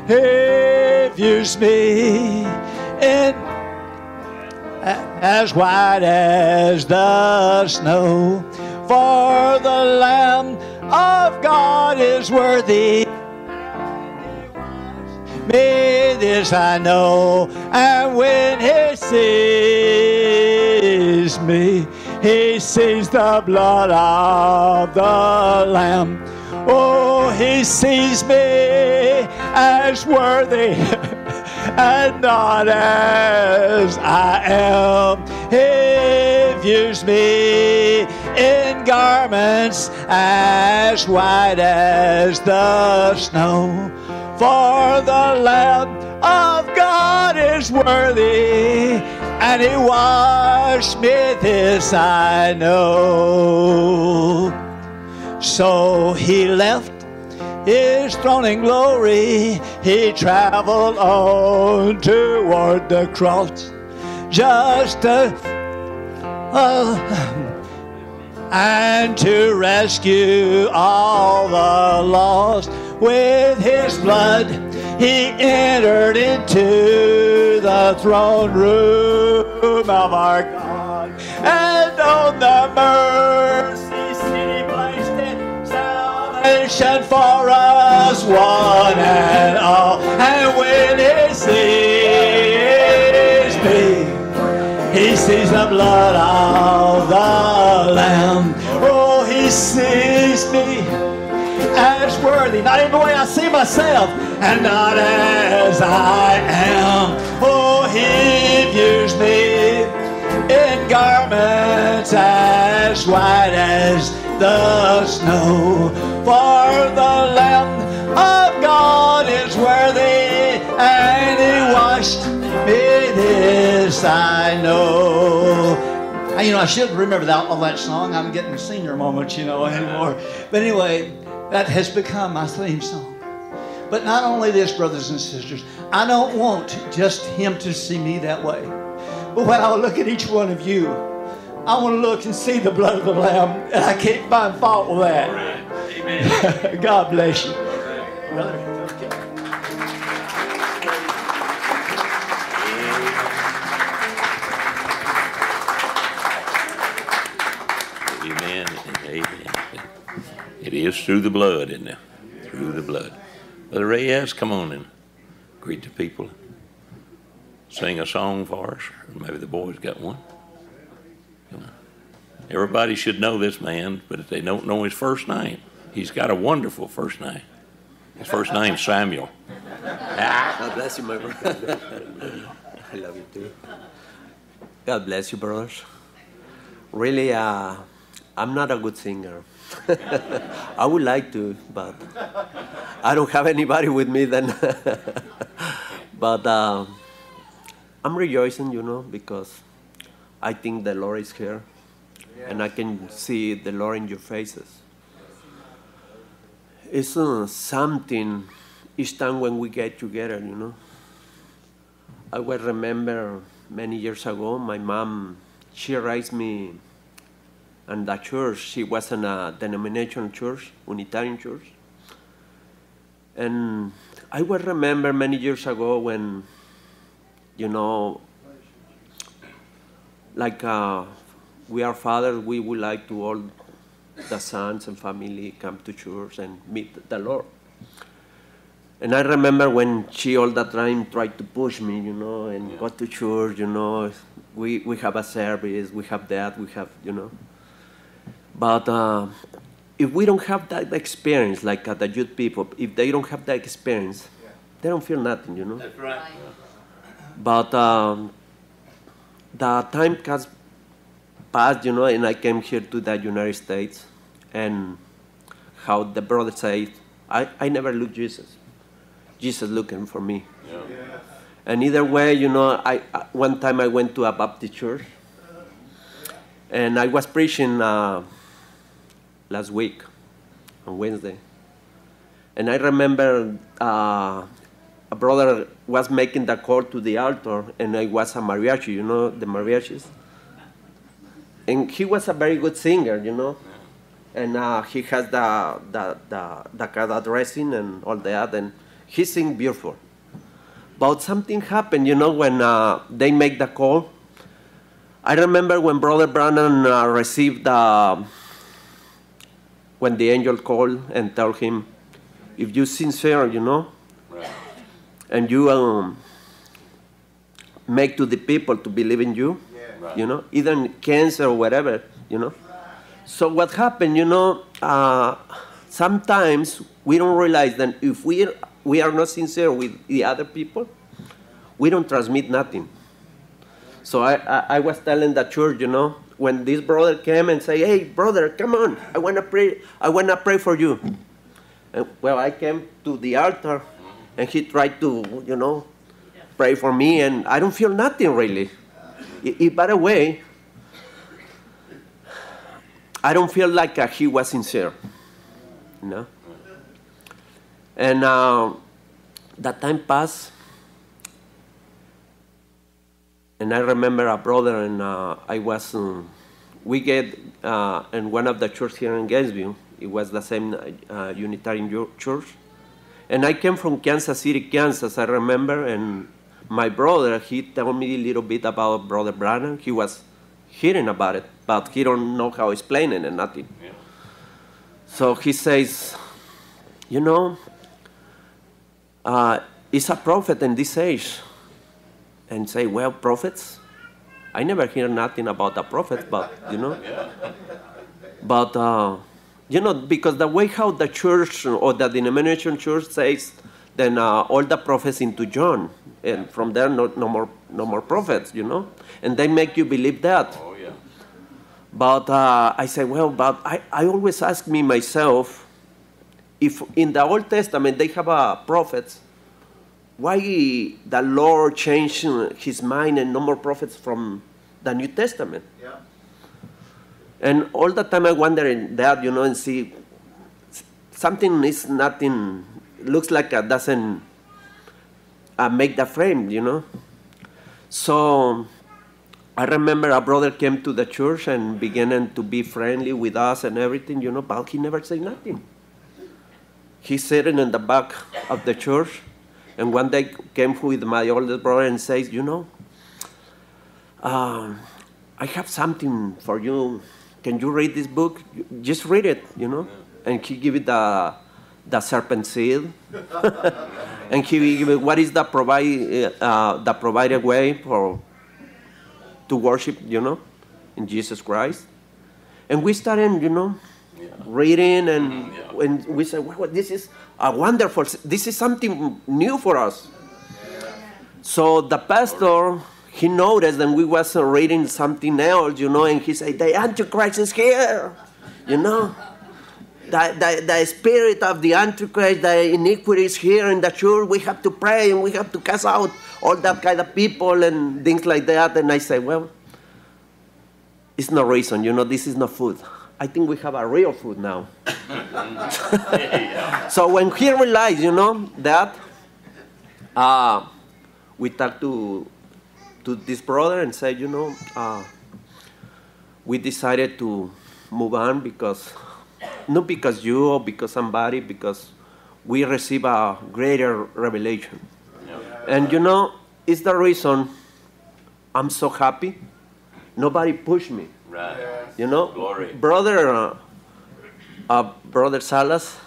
He views me in as white as the snow. For the Lamb of God is worthy. Me this I know, and when He sees me, He sees the blood of the Lamb. Oh, He sees me as worthy and not as I am. He views me in garments as white as the snow, for the Lamb of God is worthy, and He washed me, this I know. So He left His throne in glory, He traveled on toward the cross, just and to rescue all the lost. With His blood, He entered into the throne room of our God, and on the mercy seat placed it salvation for us, one and all. And when He sees me, He sees the blood of the Lamb. Oh, He sees me as worthy, not in the way I see myself, and not as I am. Oh, He views me in garments as white as the snow, for the Lamb of God is worthy, and He washed me, this I know. You know, I should remember that, all that song. I'm getting senior moments, you know, anymore. But anyway, that has become my theme song. But not only this, brothers and sisters, I don't want just Him to see me that way. But when I look at each one of you, I want to look and see the blood of the Lamb, and I can't find fault with that. Right. Amen. God bless you. Right. Brother. Okay. Amen. Amen. It is through the blood, isn't it? Through the blood. Brother Reyes, come on and greet the people. Sing a song for us. Or maybe the boys got one. Come on. Everybody should know this man, but if they don't know his first name, he's got a wonderful first name. His first name's Samuel. God bless you, my brother. I love you, too. God bless you, brothers. Really, I'm not a good singer. I would like to, but I don't have anybody with me then. But I'm rejoicing, you know, because I think the Lord is here. Yes. And I can see the Lord in your faces. It's something each time when we get together, you know. I will remember many years ago, my mom, she raised me. And the church, she was in a denominational church, Unitarian church. And I will remember many years ago when, you know, like we are fathers, we would like to all the sons and family come to church and meet the Lord. And I remember when she all the time tried to push me, you know, and yeah, go to church, you know, we have a service, we have that, we have, you know. But if we don't have that experience, like the youth people, if they don't have that experience, yeah, they don't feel nothing, you know. That's right. But the time has passed, you know, and I came here to the United States, and how the brother said, I never looked Jesus. Jesus looking for me. Yeah. Yes. And either way, you know, I one time I went to a Baptist church, and I was preaching last week, on Wednesday. And I remember a brother was making the call to the altar, and I was a mariachi, you know, the mariachis. And he was a very good singer, you know. And he has the cara dressing and all that, and he sings beautiful. But something happened, you know, when they make the call. I remember when Brother Branham received when the angel called and told him, if you're sincere, you know, right, and you make to the people to believe in you, yeah, right, you know, either cancer or whatever, you know. So what happened, you know, sometimes we don't realize that if we are not sincere with the other people, we don't transmit nothing. So I was telling the church, you know, when this brother came and said, hey, brother, come on, I want to pray for you. And, well, I came to the altar, and he tried to, you know, pray for me, and I don't feel nothing really. By the way, I don't feel like he was sincere, you know? And that time passed, and I remember a brother, and I was, we get in one of the church here in Gainesville. It was the same Unitarian church. And I came from Kansas City, Kansas, I remember, and my brother, he told me a little bit about Brother Branham. He was hearing about it, but he don't know how to explain it and nothing. Yeah. So he says, you know, it's a prophet in this age. And say, well, prophets? I never hear nothing about a prophet, but, you know. Yeah. But, you know, because the way how the church or the denomination church says, then all the prophets into John, and from there no more prophets, you know. And they make you believe that. Oh, yeah. But I say, well, but I always ask me myself, if in the Old Testament they have prophets, why the Lord changed his mind and no more prophets from the New Testament? Yeah. And all the time I wonder in that, you know, and see something is nothing. Looks like it doesn't make the frame, you know. So I remember a brother came to the church and began to be friendly with us and everything, you know, but he never said nothing. He's sitting in the back of the church, and one day came with my older brother and says, you know, I have something for you. Can you read this book? Just read it, you know. And he gave it the serpent seed, and he what is the provided way for to worship, you know, in Jesus Christ. And we started, you know, yeah, reading, and yeah, and we said, wow, this is a wonderful, this is something new for us. Yeah. So the pastor, he noticed that we was reading something else, you know, and he said, the Antichrist is here, you know. The spirit of the Antichrist, the iniquities here in the church, we have to pray and we have to cast out all that kind of people and things like that. And I say, well, it's no reason, you know, this is not food. I think we have a real food now. So when he realized, you know, that, we talked to this brother and said, you know, we decided to move on because... not because you or because somebody, because we receive a greater revelation. Yeah. And you know, it's the reason I'm so happy. Nobody pushed me. Right. Yes. You know, glory. Brother Salas,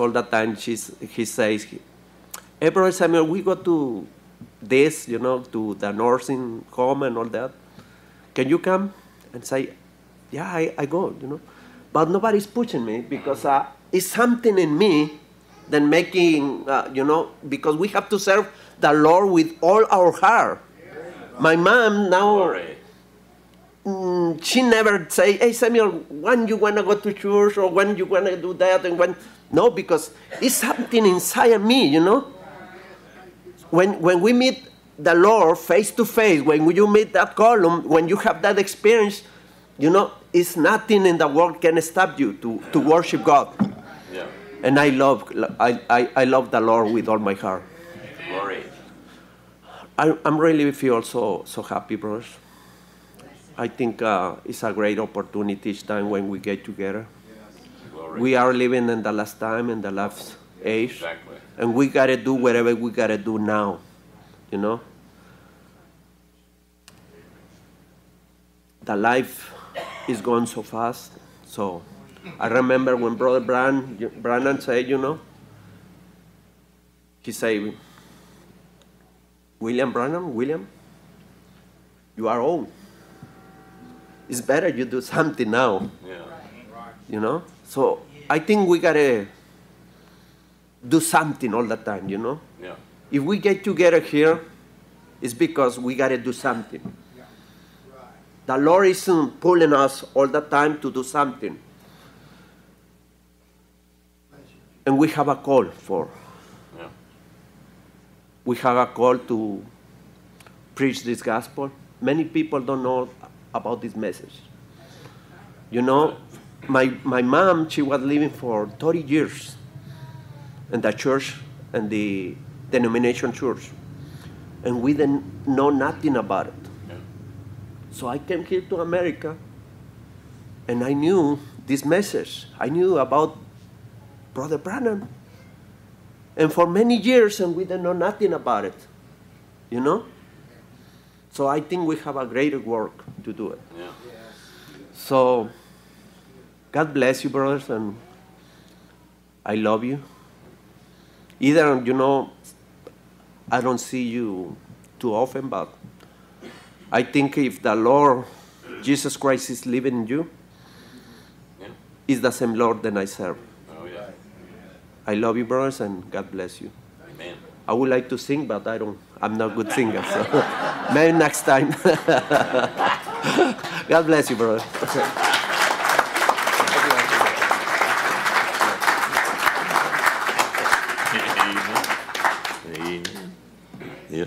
all the time, he says, hey, Brother Samuel, we go to this, you know, to the nursing home and all that. Can you come? And say, yeah, I go, you know. But nobody's pushing me because it's something in me that making, you know, because we have to serve the Lord with all our heart. Yeah. My mom now, she never say, hey, Samuel, when you want to go to church or when you want to do that and when, no, because it's something inside me, you know. When we meet the Lord face to face, when you meet that column, when you have that experience, you know, it's nothing in the world can stop you to worship God. Yeah. And I love the Lord with all my heart. Glory. I'm really feel so happy, brothers. I think it's a great opportunity each time when we get together. Yes. We are living in the last time, in the last age. Exactly. And we got to do whatever we got to do now, you know. The life is gone so fast. So I remember when Brother Branham said, you know, he said, William Branham, you are old. It's better you do something now. Yeah. You know? So I think we gotta do something all the time, you know? Yeah. If we get together here, it's because we gotta do something. The Lord is pulling us all the time to do something. And we have a call for. Yeah. We have a call to preach this gospel. Many people don't know about this message. You know, my mom, she was living for 30 years in the church, in the denomination church. And we didn't know nothing about it. No. So I came here to America, and I knew this message. I knew about Brother Branham. And for many years, and we didn't know nothing about it, you know? So I think we have a greater work to do it. Yeah. So God bless you, brothers, and I love you. Either, you know, I don't see you too often, but I think if the Lord Jesus Christ is living in you, yeah, it's the same Lord that I serve. Oh, yeah. I love you, brothers, and God bless you. Amen. I would like to sing, but I'm not a good singer, so maybe next time. God bless you, brother. Yeah.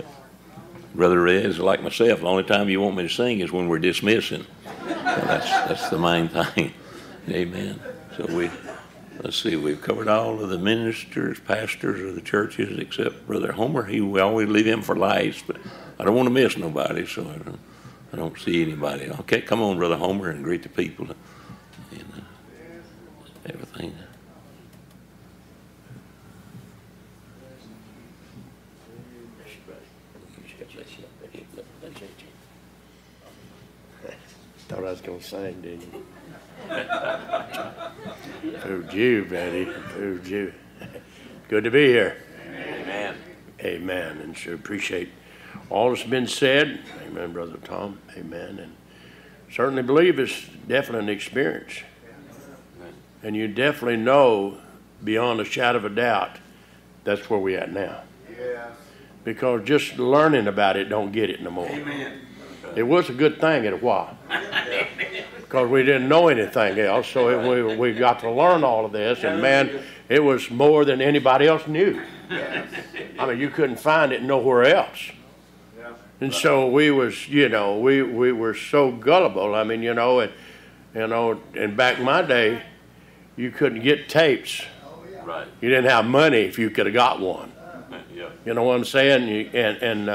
Brother Red is like myself. The only time you want me to sing is when we're dismissing. That's the main thing. Amen. So let's see, we've covered all of the ministers, pastors of the churches, except Brother Homer. We always leave him for last, but I don't want to miss nobody, so I don't see anybody. Okay, come on, Brother Homer, and greet the people and everything. Thought I was going to sing, didn't you? Fooled you, buddy. Fooled you. Good to be here. Amen. Amen. And sure appreciate all that's been said. Amen, Brother Tom. Amen. And certainly believe it's definitely an experience. Amen. And you definitely know beyond a shadow of a doubt that's where we're at now. Yeah. Because just learning about it don't get it no more. Amen. It was a good thing at a while. Because we didn't know anything else, so we got to learn all of this, and man, it was more than anybody else knew. I mean, you couldn't find it nowhere else. And so we was, you know, we were so gullible. I mean, and back in my day, you couldn't get tapes. Right. You didn't have money if you could have got one. Yeah. You know what I'm saying? And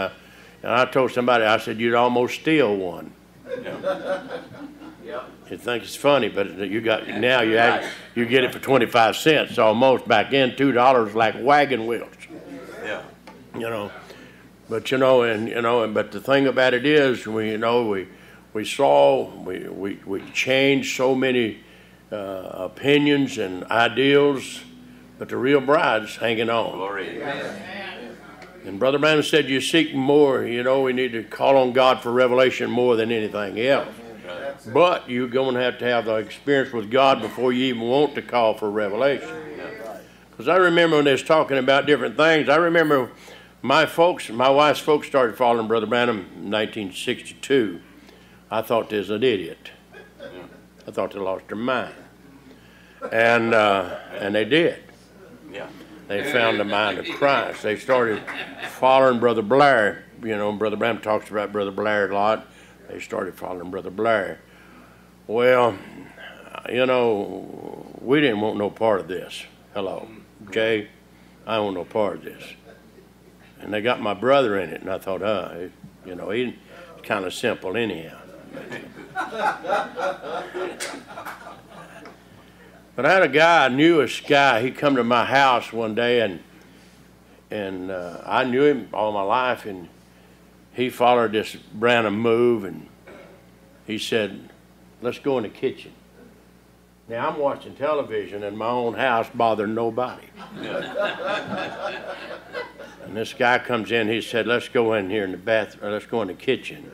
I told somebody, I said, you'd almost steal one. Yeah. Yeah. You think it's funny, but you got now you get it for 25 cents almost back in $2 like wagon wheels. Yeah. You know, but but the thing about it is we changed so many opinions and ideals, but the real bride's hanging on. Glory. Yeah. And Brother Branham said, you seek more, you know, we need to call on God for revelation more than anything else. But you're going to have the experience with God before you even want to call for revelation. Because I remember when they was talking about different things, I remember my wife's folks started following Brother Branham in 1962. I thought they was an idiot. I thought they lost their mind. And they did. Yeah. They found the mind of Christ. They started following Brother Blair. You know, Brother Branham talks about Brother Blair a lot. They started following Brother Blair. Well, you know, we didn't want no part of this. Hello. Okay? I don't want no part of this. And they got my brother in it, and I thought, you know, he's kind of simple anyhow. But I had a guy, I knew this guy, he come to my house one day, and I knew him all my life, and he followed this Branham move, and he said, let's go in the kitchen. Now, I'm watching television in my own house, bothering nobody. And this guy comes in, he said, let's go in here in the bathroom, let's go in the kitchen.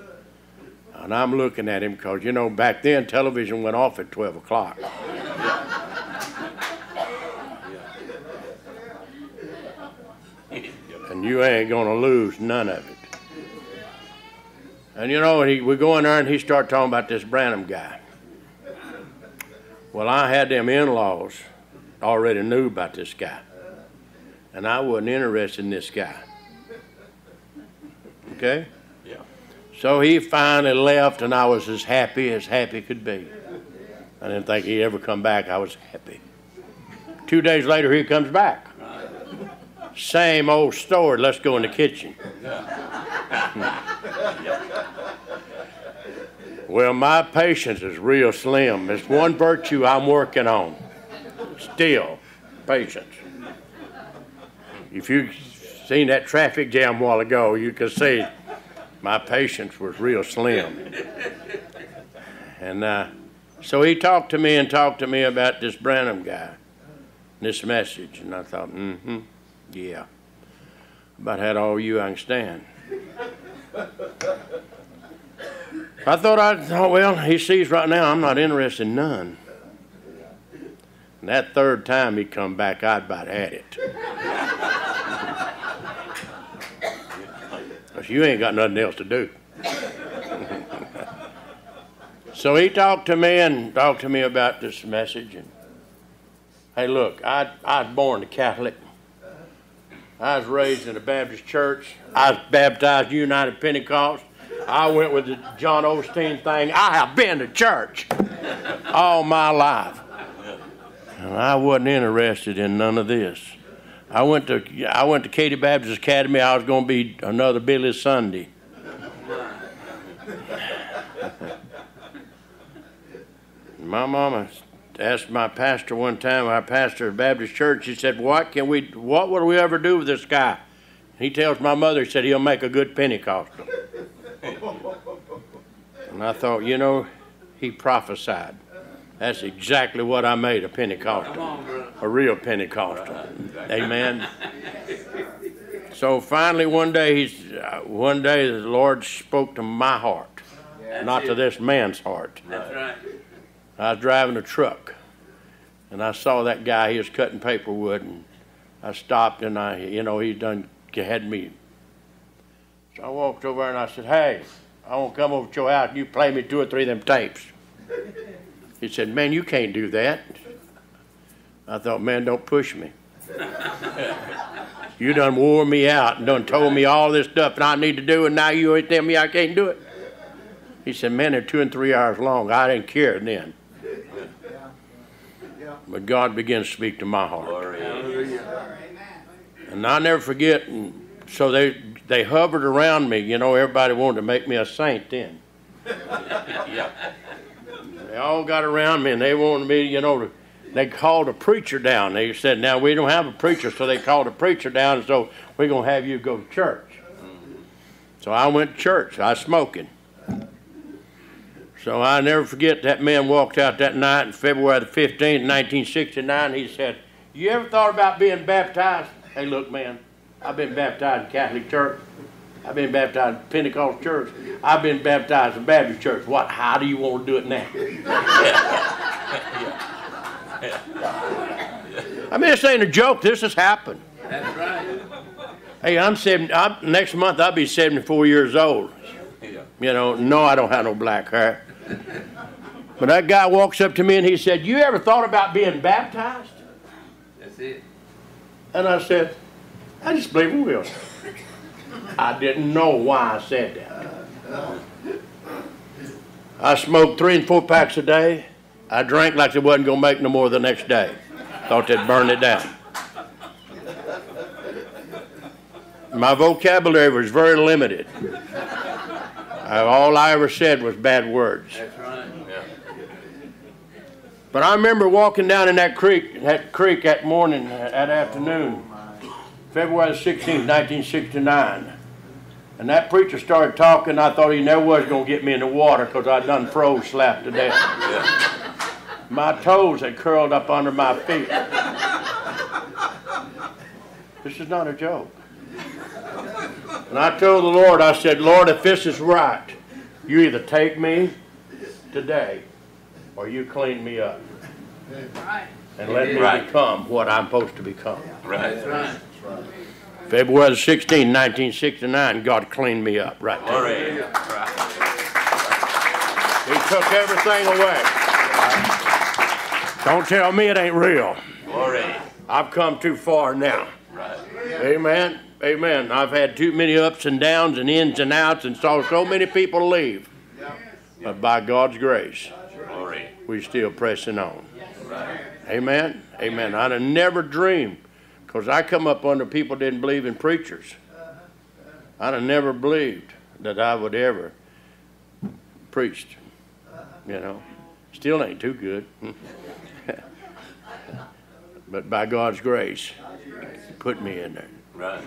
And I'm looking at him because, you know, back then, television went off at 12 o'clock. And you ain't going to lose none of it. And, you know, we go in there and he started talking about this Branham guy. Well, I had them in-laws already knew about this guy. And I wasn't interested in this guy. Okay? Yeah. So he finally left, and I was as happy could be. I didn't think he'd ever come back. I was happy. 2 days later, he comes back. Same old story. Let's go in the kitchen. Well, my patience is real slim. It's one virtue I'm working on. Still, patience. If you've seen that traffic jam a while ago, you could see my patience was real slim. And so he talked to me about this Branham guy, this message, and I thought, yeah, about had all you I can stand. I thought, well, he sees right now I'm not interested in none. And that third time he'd come back, I'd about had it. Because you ain't got nothing else to do. So he talked to me about this message. And, hey, look, I was born a Catholic. I was raised in a Baptist church. I was baptized United Pentecost. I went with the John Osteen thing. I have been to church all my life. And I wasn't interested in none of this. I went to Katy Baptist Academy. I was going to be another Billy Sunday. My mama asked my pastor one time, our pastor at Baptist Church, he said, what will we ever do with this guy? He tells my mother, he said, he'll make a good Pentecostal. And I thought, you know, he prophesied. That's exactly what I made, a Pentecostal, a real Pentecostal. Amen. So finally, one day the Lord spoke to my heart, not to this man's heart. That's right. I was driving a truck, and I saw that guy. He was cutting paperwood, and I stopped, and he had me. So I walked over and I said, "Hey, I want to come over to your house. And you play me 2 or 3 of them tapes." He said, "Man, you can't do that." I thought, "Man, don't push me. You done wore me out and done told me all this stuff and I need to do, and now you ain't telling me I can't do it." He said, "Man, they're 2 and 3 hours long. I didn't care then." But God began to speak to my heart. Glory. And I'll never forget. And so they hovered around me. You know, everybody wanted to make me a saint then. They all got around me, and they wanted me, you know, they called a preacher down. They said, "Now, we don't have a preacher," so they called a preacher down, and so we're going to have you go to church. So I went to church. I was smoking. So I never forget, that man walked out that night on February the 15th, 1969. He said, "You ever thought about being baptized?" Hey, look, man, I've been baptized in Catholic Church. I've been baptized in Pentecostal Church. I've been baptized in Baptist Church. How do you want to do it now? I mean, this ain't a joke. This has happened. That's right. Hey, next month I'll be 74 years old. You know, no, I don't have no black hair. But that guy walks up to me and he said, "You ever thought about being baptized?" That's it. And I said, "I just believe we will." I didn't know why I said that. I smoked 3 and 4 packs a day. I drank like it wasn't going to make no more the next day. Thought they'd burn it down. My vocabulary was very limited. All I ever said was bad words. That's right. Yeah. But I remember walking down in that creek that morning, that afternoon. February 16, 1969. And that preacher started talking. I thought he never was going to get me in the water because I done froze slapped to death. Yeah. My toes had curled up under my feet. This is not a joke. And I told the Lord, I said, "Lord, if this is right, you either take me today or you clean me up and let me become what I'm supposed to become." Right. That's right. February 16, 1969, God cleaned me up right there. Right. He took everything away. Right. Don't tell me it ain't real. Right. I've come too far now. Right. Amen. Amen. I've had too many ups and downs and ins and outs and saw so many people leave. Yeah. But by God's grace, right, we're still pressing on. Right. Amen. Amen. I'd have never dreamed, because I come up under people didn't believe in preachers. I'd have never believed that I would ever preached. You know, still ain't too good. But by God's grace, He put me in there. Right.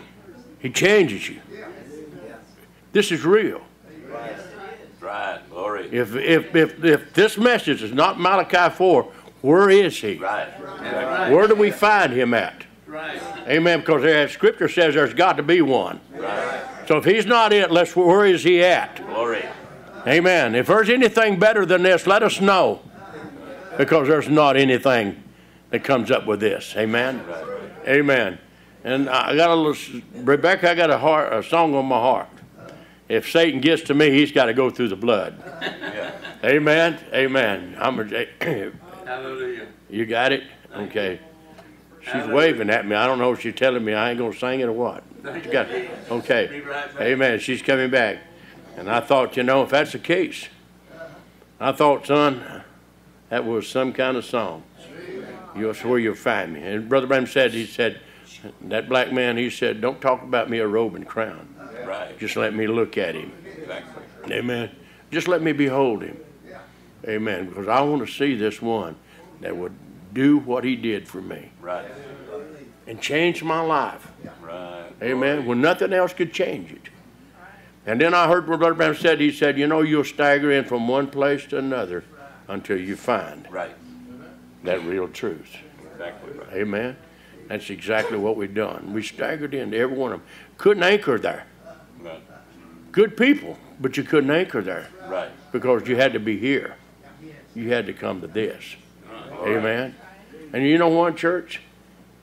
He changes you. This is real. Right. Glory. If this message is not Malachi 4, where is he? Right. Right. Where do we find him at? Right. Amen. Because as Scripture says, there's got to be one. Right. So if he's not it, let's. Where is he at? Glory. Amen. If there's anything better than this, let us know, because there's not anything that comes up with this. Amen. Right. Amen. And I got a little, Rebecca, I got a song on my heart. If Satan gets to me, he's got to go through the blood. Yeah. Amen. Amen. Hallelujah. You got it? Okay. She's Hallelujah. Waving at me. I don't know if she's telling me I ain't going to sing it or what. You got it. Okay. Right. Amen. She's coming back. And I thought, you know, if that's the case, I thought, son, that was some kind of song. That's where you'll find me. And Brother Branham said, he said, that black man, he said, don't talk about me a robe and crown. Right. Just let me look at him. Exactly. Amen. Just let me behold him. Yeah. Amen. Because I want to see this one that would do what he did for me. Right. And change my life. Yeah. Right. Amen. Right. When nothing else could change it. Right. And then I heard what Brother Branham said. He said, you know, you'll stagger in from one place to another until you find that real truth. Exactly right. Amen. That's exactly what we've done. We staggered into every one of them. Couldn't anchor there. Right. Good people, but you couldn't anchor there. Right. Because you had to be here. You had to come to this. Right. Amen. And you know what, church?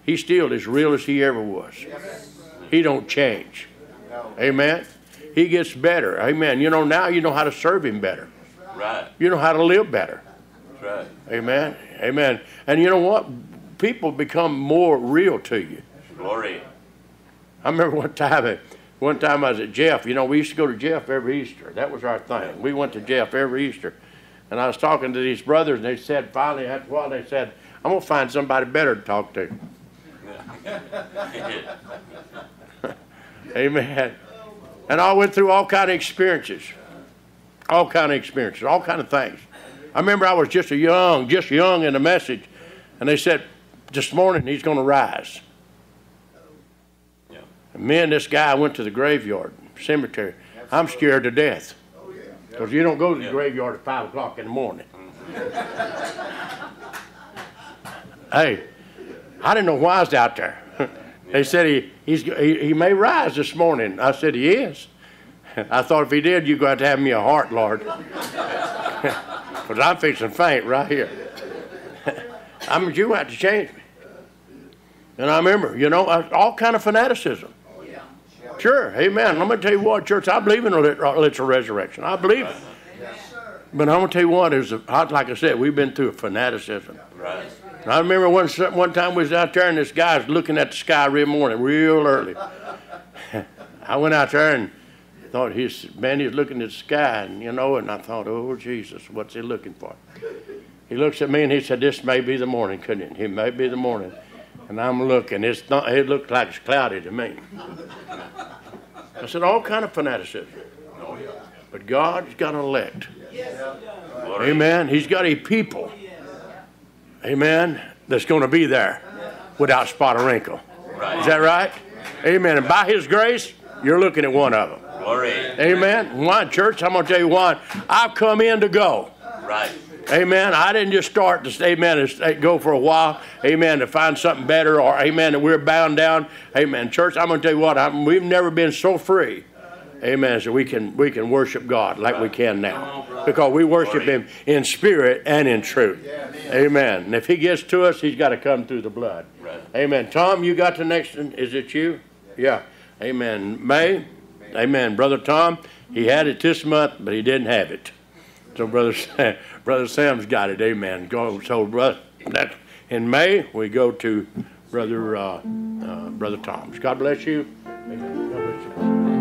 He's still as real as he ever was. Yes. He don't change. No. Amen. He gets better. Amen. You know, now you know how to serve him better. Right. You know how to live better. Right. Amen. Amen. And you know what? People become more real to you. Glory. I remember one time I was at Jeff. You know, we used to go to Jeff every Easter. That was our thing. We went to Jeff every Easter. And I was talking to these brothers, and they said, finally, after a while, they said, I'm going to find somebody better to talk to. Amen. And I went through all kind of experiences. All kind of experiences. All kind of things. I remember I was just young in the message. And they said, this morning, he's going to rise. Yeah. And me and this guy went to the graveyard, cemetery. Absolutely. I'm scared to death. Because you don't go to the graveyard at 5 o'clock in the morning. Hey, I didn't know why I was out there. They said, he may rise this morning. I said, he is. I thought if he did, you're going to have me a heart, Lord. Because I'm fixing faint right here. I mean, you had to change me. And I remember, you know, all kind of fanaticism. Oh, yeah. Sure, amen. I'm going to tell you what, church, I believe in a literal resurrection. I believe it. Yes, sir. But I'm going to tell you what, like I said, we've been through fanaticism. Right. And I remember one time we was out there, and this guy was looking at the sky every morning, real early. I went out there and thought, man, he's looking at the sky, and you know, and I thought, oh, Jesus, what's he looking for? He looks at me and he said, this may be the morning, couldn't it? He may be the morning. And I'm looking. It looked like it's cloudy to me. I said, all kind of fanaticism. Oh, yeah. But God's got an elect. Yes. Yeah. Amen. He's got a people. Yeah. Amen. That's going to be there without spot or wrinkle. Right. Is that right? Yeah. Amen. And by his grace, you're looking at one of them. Glory. Amen. Why, church, I'm going to tell you why. I've come in to go. Right. Amen. I didn't just start to say, amen, to go for a while, amen, to find something better, or amen, that we're bound down. Amen. Church, I'm going to tell you what, we've never been so free, amen, so we can worship God like we can now. Because we worship him in spirit and in truth. Amen. And if he gets to us, he's got to come through the blood. Amen. Tom, you got the next one. Is it you? Yeah. Amen. May? Amen. Brother Tom, he had it this month, but he didn't have it. So Brother Sam's got it, amen. So in May, we go to Brother Tom's. God bless you. Amen. God bless you.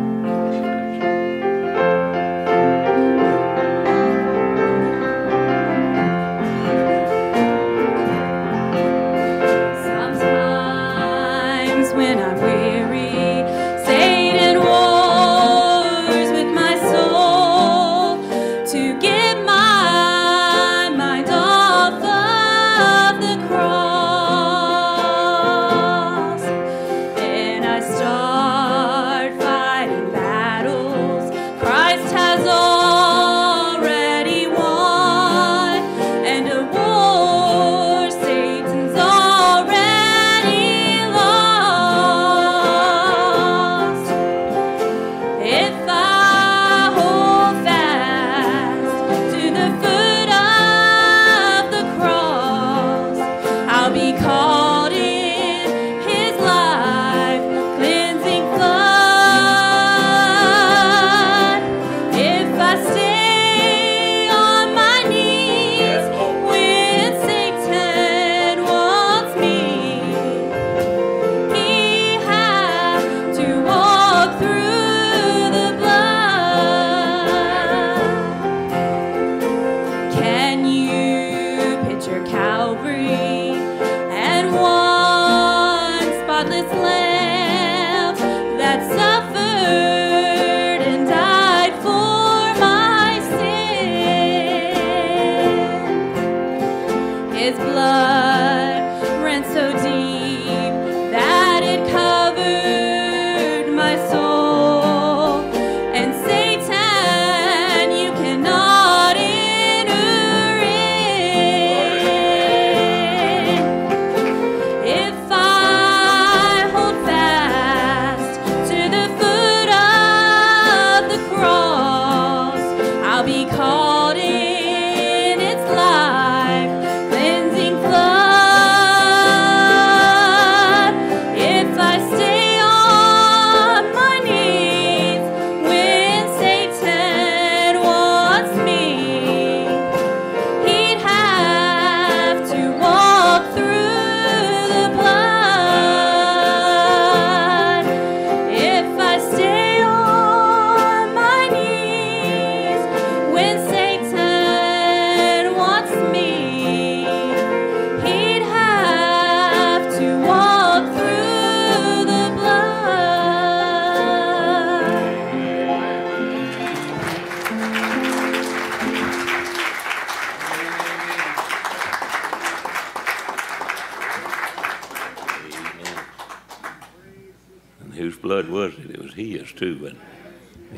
Too, but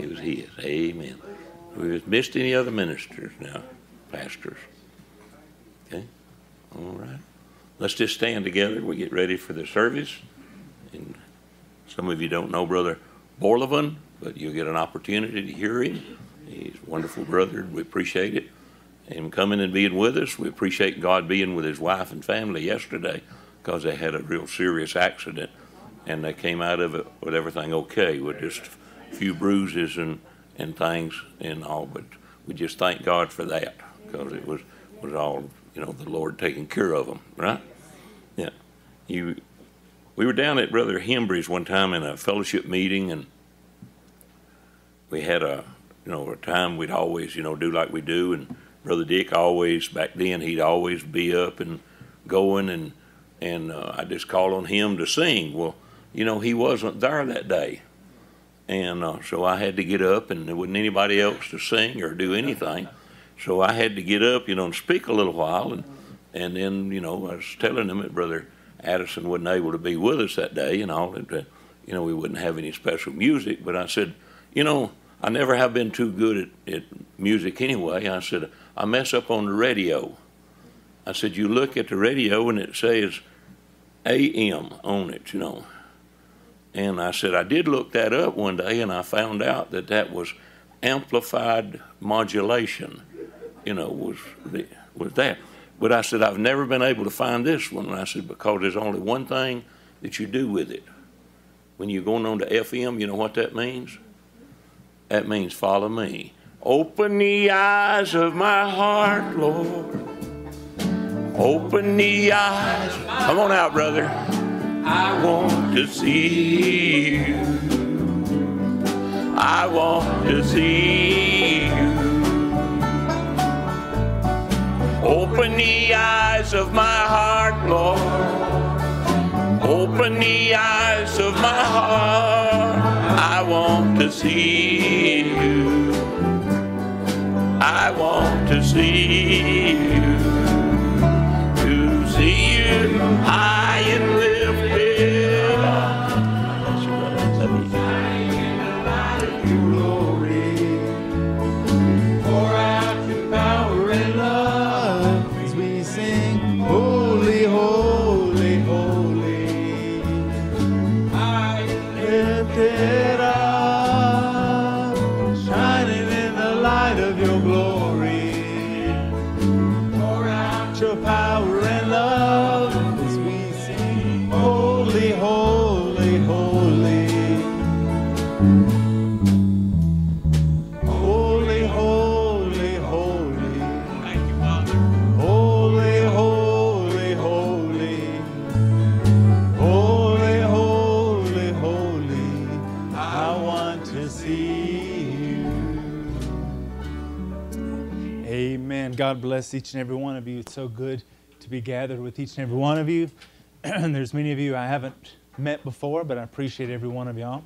it was his. Amen. We've missed any other ministers now, pastors. Okay? All right. Let's just stand together. We get ready for the service. And some of you don't know Brother Borlevan, but you'll get an opportunity to hear him. He's a wonderful brother. We appreciate it. Him coming and being with us. We appreciate God being with his wife and family yesterday because they had a real serious accident. And they came out of it with everything okay, with just a few bruises and things and all. But we just thank God for that because it was all, you know, the Lord taking care of them, right? Yeah. We were down at Brother Hembry's one time in a fellowship meeting, and we had a time we'd always, do like we do. And Brother Dick always, back then, he'd always be up and going, and I just called on him to sing. Well, he wasn't there that day. And so I had to get up, and there wasn't anybody else to sing or do anything. So I had to get up, and speak a little while. And then, I was telling them that Brother Addison wasn't able to be with us that day and all. And, we wouldn't have any special music. But I said, I never have been too good at music anyway. I said, I mess up on the radio. I said, you look at the radio, and it says AM on it, And I said, I did look that up one day, and I found out that that was amplified modulation, was that. But I said, I've never been able to find this one. And I said, because there's only one thing that you do with it. When you're going on to FM, you know what that means? That means follow me. Open the eyes of my heart, Lord. Open the eyes. Come on out, brother. I want to see you. I want to see you. Open the eyes of my heart, Lord. Open the eyes of my heart. I want to see you. I want to see you high and lifted up. God bless each and every one of you. It's so good to be gathered with each and every one of you. There's many of you I haven't met before, but I appreciate every one of y'all.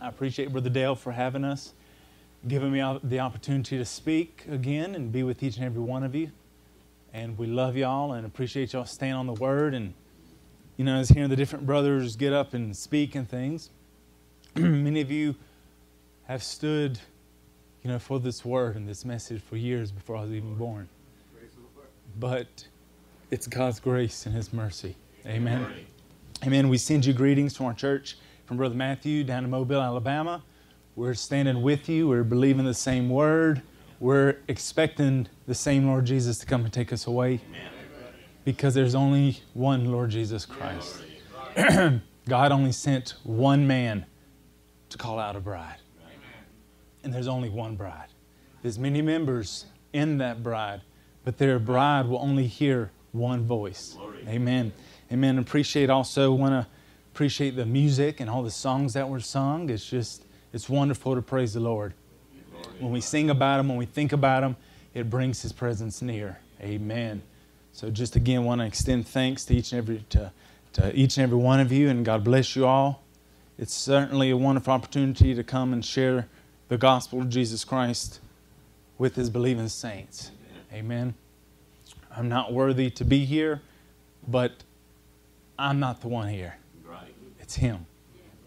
I appreciate Brother Dale for having us, giving me the opportunity to speak again and be with each and every one of you. And we love y'all and appreciate y'all staying on the Word. And, you know, as hearing the different brothers get up and speak and things, many of you have stood, you know, for this word and this message for years before I was even born. But it's God's grace and His mercy. Amen. Amen. We send you greetings from our church, from Brother Matthew down in Mobile, Alabama. We're standing with you. We're believing the same word. We're expecting the same Lord Jesus to come and take us away. Amen. Because there's only one Lord Jesus Christ. God only sent one man to call out a bride. And there's only one bride. There's many members in that bride, but their bride will only hear one voice. Glory. Amen. Amen. Want to appreciate the music and all the songs that were sung. It's just, it's wonderful to praise the Lord. Glory. When we sing about Him, when we think about Him, it brings His presence near. Amen. So just again, want to extend thanks to each and every one of you, and God bless you all. It's certainly a wonderful opportunity to come and share the gospel of Jesus Christ with His believing saints. Amen. Amen. I'm not worthy to be here, but I'm not the one here. Right. It's Him.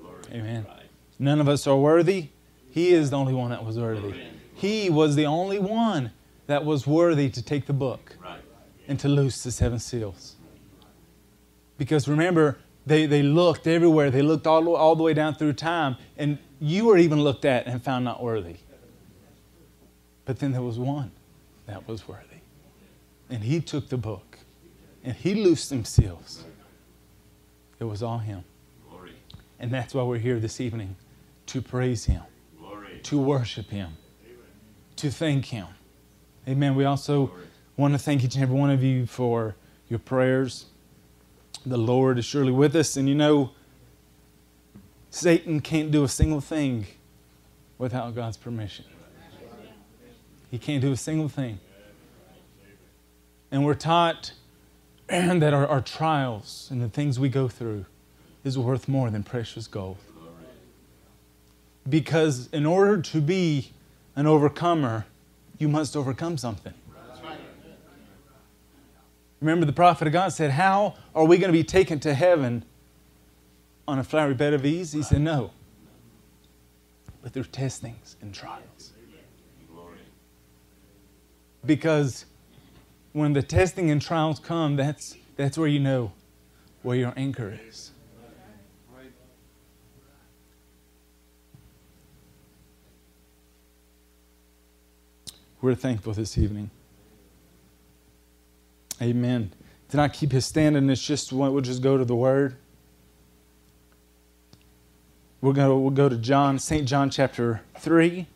Yeah. Amen. Right. None of us are worthy. He is the only one that was worthy. Amen. He was the only one that was worthy to take the book and to loose the seven seals. Because remember, they looked everywhere. They looked all the way down through time, and you were even looked at and found not worthy. But then there was one that was worthy. And He took the book. And He loosed them seals. It was all Him. Glory. And that's why we're here this evening, to praise Him. Glory. To worship Him. Amen. To thank Him. Amen. We also want to thank each and every one of you for your prayers. The Lord is surely with us. And you know, Satan can't do a single thing without God's permission. He can't do a single thing. And we're taught that our trials and the things we go through is worth more than precious gold. Because in order to be an overcomer, you must overcome something. Remember, the prophet of God said, how are we going to be taken to heaven on a flowery bed of ease? He said, no. But through testings and trials. Because when the testing and trials come, that's where you know where your anchor is. We're thankful this evening. Amen. To not keep His standing, it's just, we'll just go to the Word. We'll go to John, St. John chapter 3,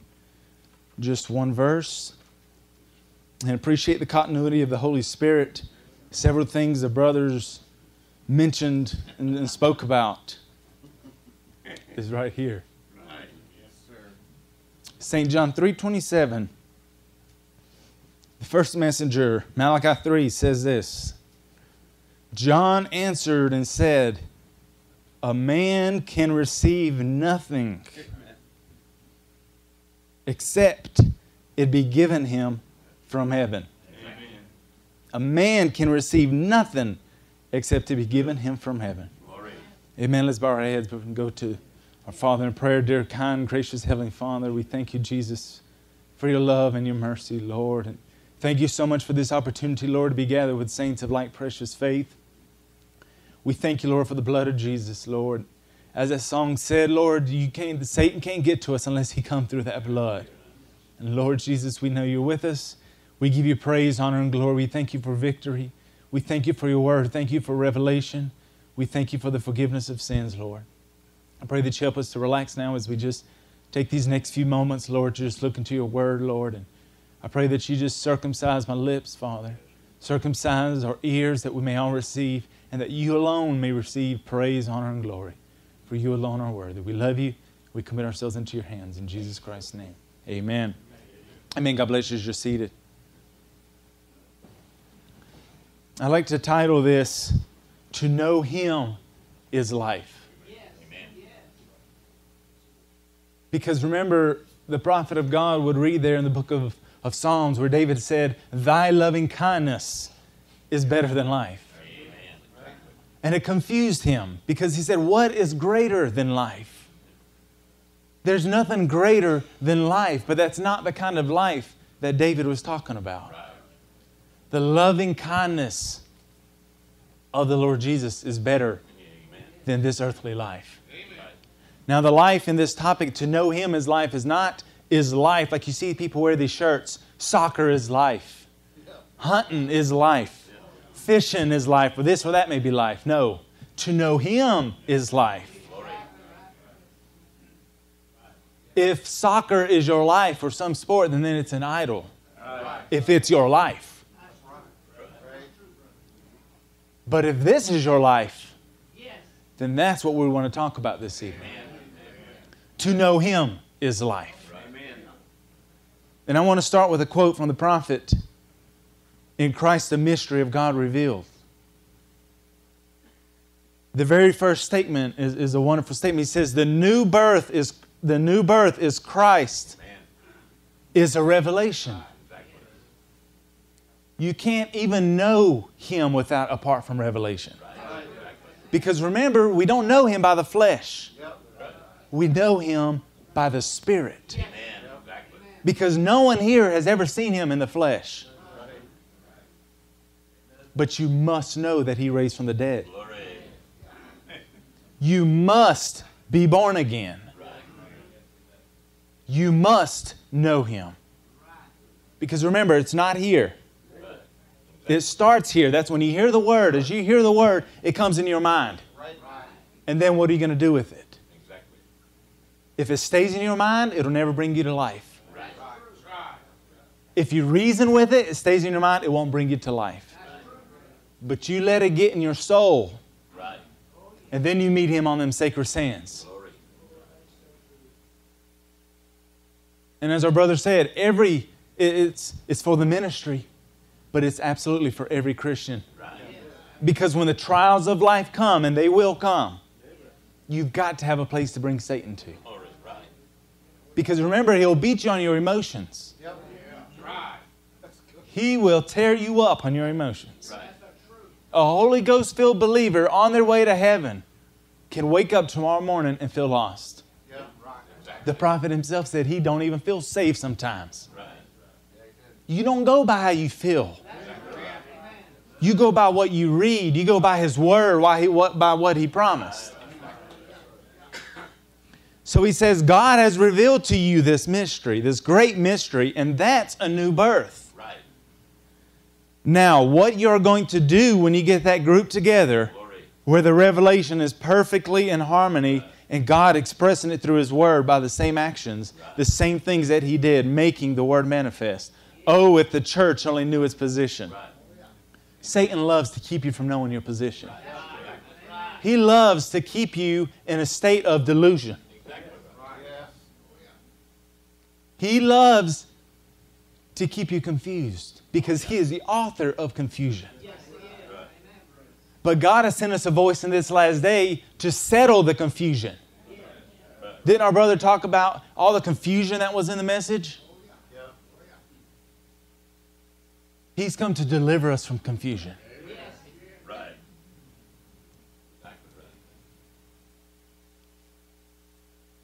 just one verse. And appreciate the continuity of the Holy Spirit. Several things the brothers mentioned and spoke about is right here. Right. Yes, sir. St. John 3:27, the first messenger, Malachi 3, says this. John answered and said, a man can receive nothing except it be given him from heaven. Amen. A man can receive nothing except to be given him from heaven. Glory. Amen. Let's bow our heads and go to our Father in prayer. Dear, kind, gracious Heavenly Father, we thank you, Jesus, for your love and your mercy, Lord. And thank you so much for this opportunity, Lord, to be gathered with saints of like precious faith. We thank you, Lord, for the blood of Jesus, Lord. As that song said, Lord, Satan can't get to us unless he come through that blood. And Lord Jesus, we know you're with us. We give you praise, honor, and glory. We thank you for victory. We thank you for your word. Thank you for revelation. We thank you for the forgiveness of sins, Lord. I pray that you help us to relax now as we just take these next few moments, Lord, to just look into your word, Lord. And I pray that you just circumcise my lips, Father. Circumcise our ears that we may all receive, and that you alone may receive praise, honor, and glory. For you alone are worthy. We love you. We commit ourselves into your hands. In Jesus Christ's name, amen. Amen. God bless you as you're seated. I like to title this, To Know Him is Life. Yes. Amen. Because remember, the prophet of God would read there in the book of Psalms where David said, thy loving kindness is better than life. And it confused him because he said, what is greater than life? There's nothing greater than life, but that's not the kind of life that David was talking about. Right. The loving kindness of the Lord Jesus is better than this earthly life. Amen. Now the life in this topic, to know Him as life, is not is life. Like you see people wear these shirts, soccer is life, hunting is life, fishing is life, or this or that may be life. No, to know Him is life. If soccer is your life or some sport, then it's an idol. If it's your life. But if this is your life, then that's what we want to talk about this evening. To know Him is life. And I want to start with a quote from the prophet. In Christ, the mystery of God revealed. The very first statement is a wonderful statement. He says, the new birth is Christ, is a revelation. You can't even know Him apart from revelation. Because remember, we don't know Him by the flesh. We know Him by the Spirit. Because no one here has ever seen Him in the flesh. But you must know that He raised from the dead. Glory. You must be born again. Right. You must know Him. Because remember, it's not here. Right. It starts here. That's when you hear the Word. As you hear the Word, it comes into your mind. Right. And then what are you going to do with it? Exactly. If it stays in your mind, it'll never bring you to life. Right. If you reason with it, it stays in your mind, it won't bring you to life. But you let it get in your soul. Right. And then you meet Him on them sacred sands. Glory. And as our brother said, it's for the ministry, but it's absolutely for every Christian. Right. Because when the trials of life come, and they will come, you've got to have a place to bring Satan to. Right. Because remember, he'll beat you on your emotions. Yep. Yeah. Right. He will tear you up on your emotions. Right. A Holy Ghost-filled believer on their way to heaven can wake up tomorrow morning and feel lost. Yeah, right, exactly. The prophet himself said he don't even feel safe sometimes. Right. You don't go by how you feel. Exactly. You go by what you read. You go by His Word, by what He promised. So he says, God has revealed to you this mystery, this great mystery, and that's a new birth. Now, what you're going to do when you get that group together, where the revelation is perfectly in harmony and God expressing it through His Word by the same actions, the same things that He did, making the Word manifest. Oh, if the church only knew its position. Satan loves to keep you from knowing your position. He loves to keep you in a state of delusion. He loves to keep you confused because He is the author of confusion. But God has sent us a voice in this last day to settle the confusion. Didn't our brother talk about all the confusion that was in the message? He's come to deliver us from confusion.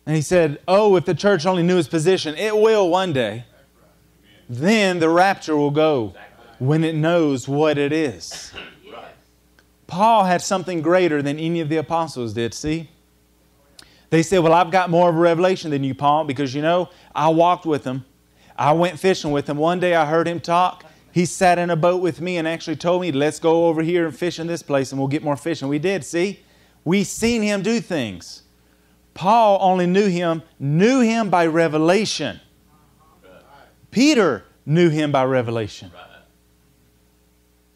And He said, oh, if the church only knew its position, it will one day. Then the rapture will go when it knows what it is. Paul had something greater than any of the apostles did, see? They said, well, I've got more of a revelation than you, Paul, because, you know, I walked with him. I went fishing with him. One day I heard him talk. He sat in a boat with me and actually told me, let's go over here and fish in this place and we'll get more fish. And we did, see? We seen him do things. Paul only knew him by revelation. Peter knew him by revelation.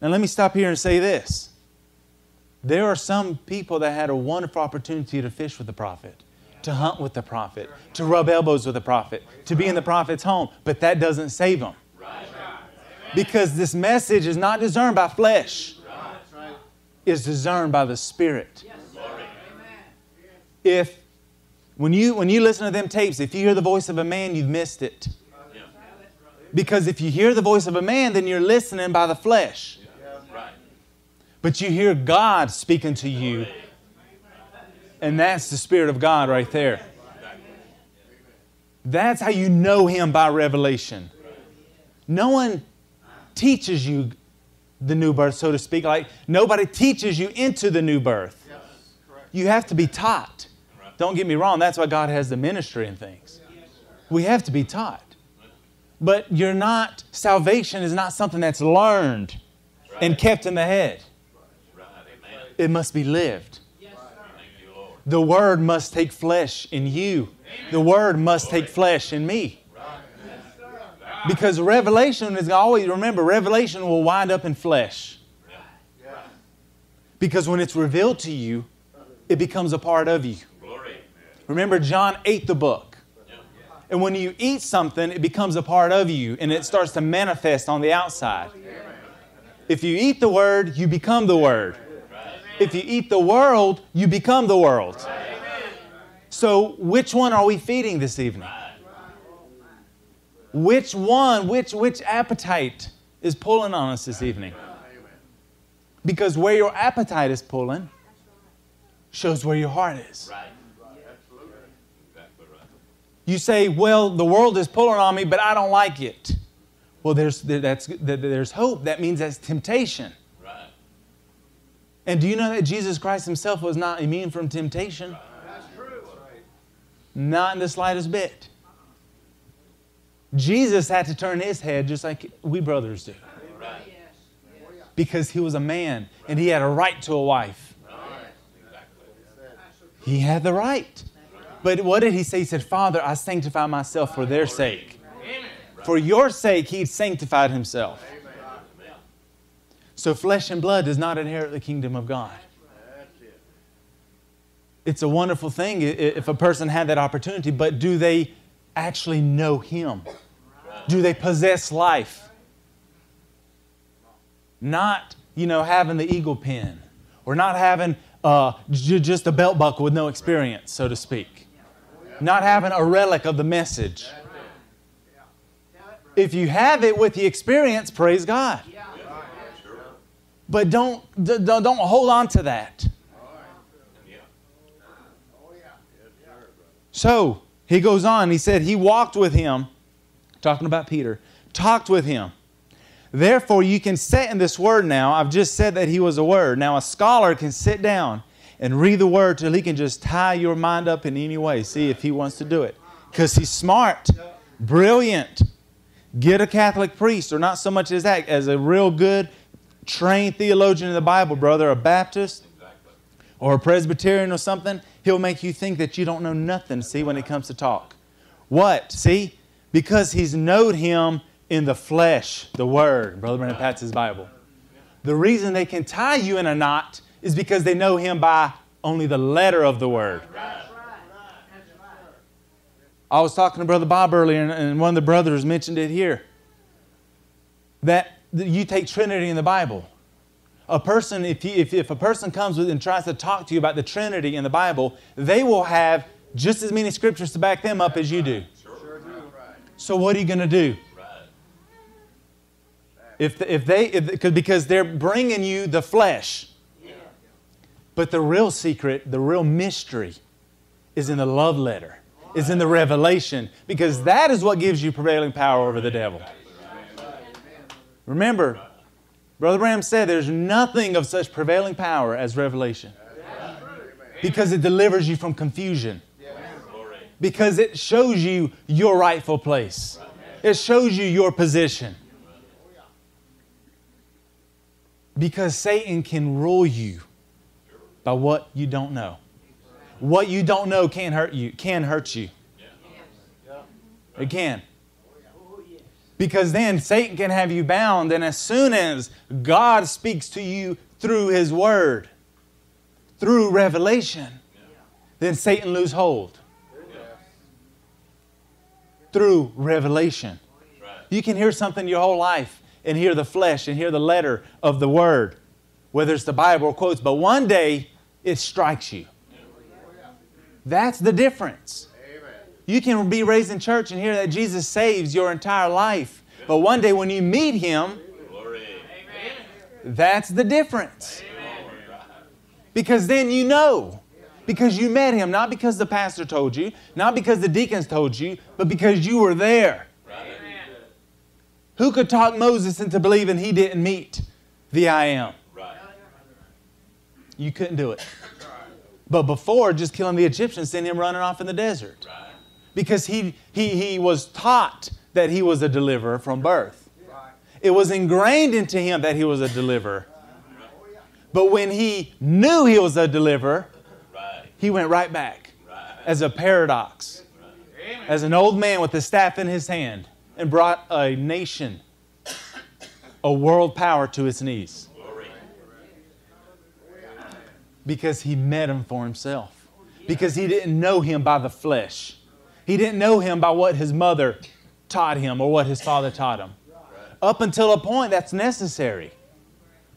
And let me stop here and say this. There are some people that had a wonderful opportunity to fish with the prophet, to hunt with the prophet, to rub elbows with the prophet, to be in the prophet's home, but that doesn't save them. Because this message is not discerned by flesh. It's discerned by the Spirit. If when you listen to them tapes, if you hear the voice of a man, you've missed it. Because if you hear the voice of a man, then you're listening by the flesh. But you hear God speaking to you. And that's the Spirit of God right there. That's how you know Him by revelation. No one teaches you the new birth, so to speak. Like nobody teaches you into the new birth. You have to be taught. Don't get me wrong. That's why God has the ministry and things. We have to be taught. But salvation is not something that's learned and kept in the head. It must be lived. The Word must take flesh in you. The Word must take flesh in me. Because revelation is always, remember, revelation will wind up in flesh. Because when it's revealed to you, it becomes a part of you. Remember, John ate the book. And when you eat something, it becomes a part of you and it starts to manifest on the outside. If you eat the Word, you become the Word. If you eat the world, you become the world. So which one are we feeding this evening? Which one, which appetite is pulling on us this evening? Because where your appetite is pulling shows where your heart is. You say, well, the world is pulling on me, but I don't like it. Well, there's hope. That means that's temptation. Right. And do you know that Jesus Christ Himself was not immune from temptation? Right. That's true. Not in the slightest bit. Jesus had to turn His head just like we brothers do. Right. Because He was a man and He had a right to a wife. Right. He had the right. But what did He say? He said, Father, I sanctify myself for their sake. For your sake, He sanctified Himself. So flesh and blood does not inherit the kingdom of God. It's a wonderful thing if a person had that opportunity, but do they actually know Him? Do they possess life? Not, you know, having the eagle pin or not having just a belt buckle with no experience, so to speak. Not having a relic of the message. If you have it with the experience, praise God. But don't hold on to that. So he goes on. He said he walked with Him, talking about Peter, talked with Him. Therefore, you can sit in this Word now. I've just said that He was a Word. Now a scholar can sit down and read the Word till he can just tie your mind up in any way. See if he wants to do it. Because he's smart, brilliant. Get a Catholic priest, or not so much as that, as a real good trained theologian in the Bible, brother, a Baptist or a Presbyterian or something. He'll make you think that you don't know nothing, see, when it comes to talk. What? See? Because he's knowed Him in the flesh, the Word. Brother Branham Pat's his Bible. The reason they can tie you in a knot is because they know Him by only the letter of the Word. I was talking to Brother Bob earlier, and one of the brothers mentioned it here, that you take Trinity in the Bible. A person, if a person comes with and tries to talk to you about the Trinity in the Bible, they will have just as many scriptures to back them up as you do. So what are you going to do? Because they're bringing you the flesh. But the real secret, the real mystery is in the love letter, is in the revelation, because that is what gives you prevailing power over the devil. Remember, Brother Branham said there's nothing of such prevailing power as revelation, because it delivers you from confusion, because it shows you your rightful place. It shows you your position, because Satan can rule you by what you don't know. What you don't know can hurt you. It can. Because then Satan can have you bound, and as soon as God speaks to you through His Word, through revelation, then Satan loses hold. Through revelation. You can hear something your whole life and hear the flesh and hear the letter of the Word, whether it's the Bible or quotes, but one day it strikes you. That's the difference. You can be raised in church and hear that Jesus saves your entire life. But one day when you meet Him, that's the difference. Because then you know. Because you met Him, not because the pastor told you, not because the deacons told you, but because you were there. Who could talk Moses into believing he didn't meet the I Am? You couldn't do it. But before just killing the Egyptians, sent him running off in the desert. Because he was taught that he was a deliverer from birth. It was ingrained into him that he was a deliverer. But when he knew he was a deliverer, he went right back as a paradox, as an old man with a staff in his hand, and brought a nation, a world power to its knees. Because he met Him for himself. Because he didn't know Him by the flesh. He didn't know Him by what his mother taught him or what his father taught him. Up until a point, that's necessary.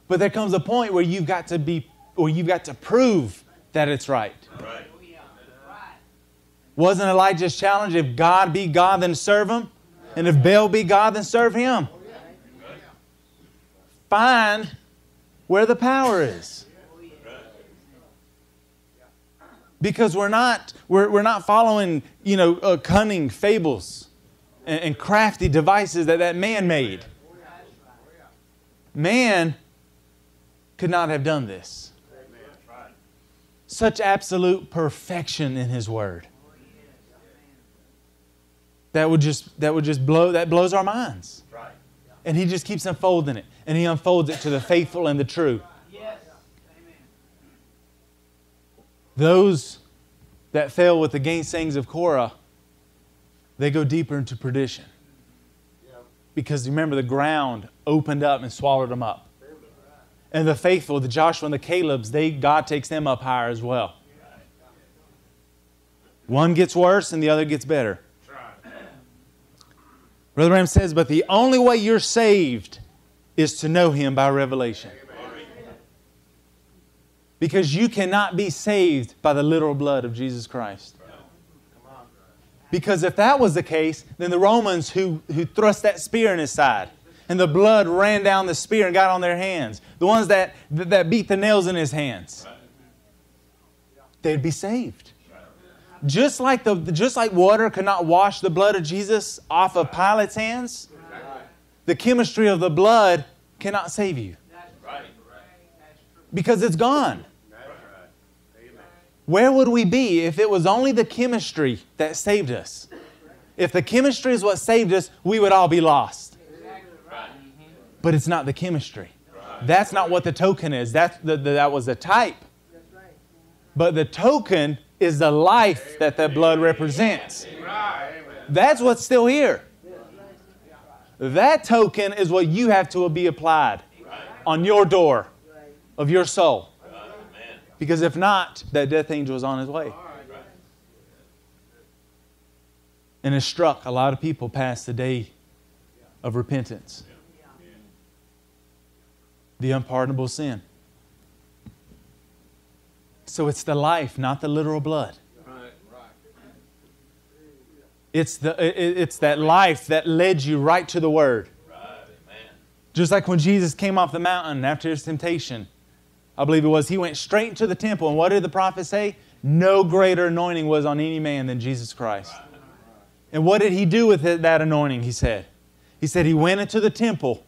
But there comes a point where you've got to be, or you've got to prove that it's right. Wasn't Elijah's challenge, if God be God, then serve Him? And if Baal be God, then serve him? Find where the power is. Because we're not following, cunning fables and crafty devices that man made. Man could not have done this. Such absolute perfection in His Word. That blows our minds. And He just keeps unfolding it, and He unfolds it to the faithful and the true. Those that fell with the gainsayings of Korah, they go deeper into perdition. Because remember, the ground opened up and swallowed them up. And the faithful, the Joshua and the Calebs, God takes them up higher as well. One gets worse and the other gets better. Brother Ram says, but the only way you're saved is to know Him by revelation. Because you cannot be saved by the literal blood of Jesus Christ. Because if that was the case, then the Romans who thrust that spear in His side, and the blood ran down the spear and got on their hands, the ones that beat the nails in His hands, they'd be saved. Just like water could not wash the blood of Jesus off of Pilate's hands, the chemistry of the blood cannot save you. Because it's gone. Where would we be if it was only the chemistry that saved us? If the chemistry is what saved us, we would all be lost. But it's not the chemistry. That's not what the token is. That was the type. But the token is the life that that blood represents. That's what's still here. That token is what you have to be applied on your door of your soul. Because if not, that death angel is on his way. And it struck a lot of people past the day of repentance. The unpardonable sin. So it's the life, not the literal blood. It's that life that led you right to the Word. Just like when Jesus came off the mountain after His temptation, I believe it was, He went straight to the temple. And what did the prophet say? No greater anointing was on any man than Jesus Christ. And what did He do with that anointing, He said? He said He went into the temple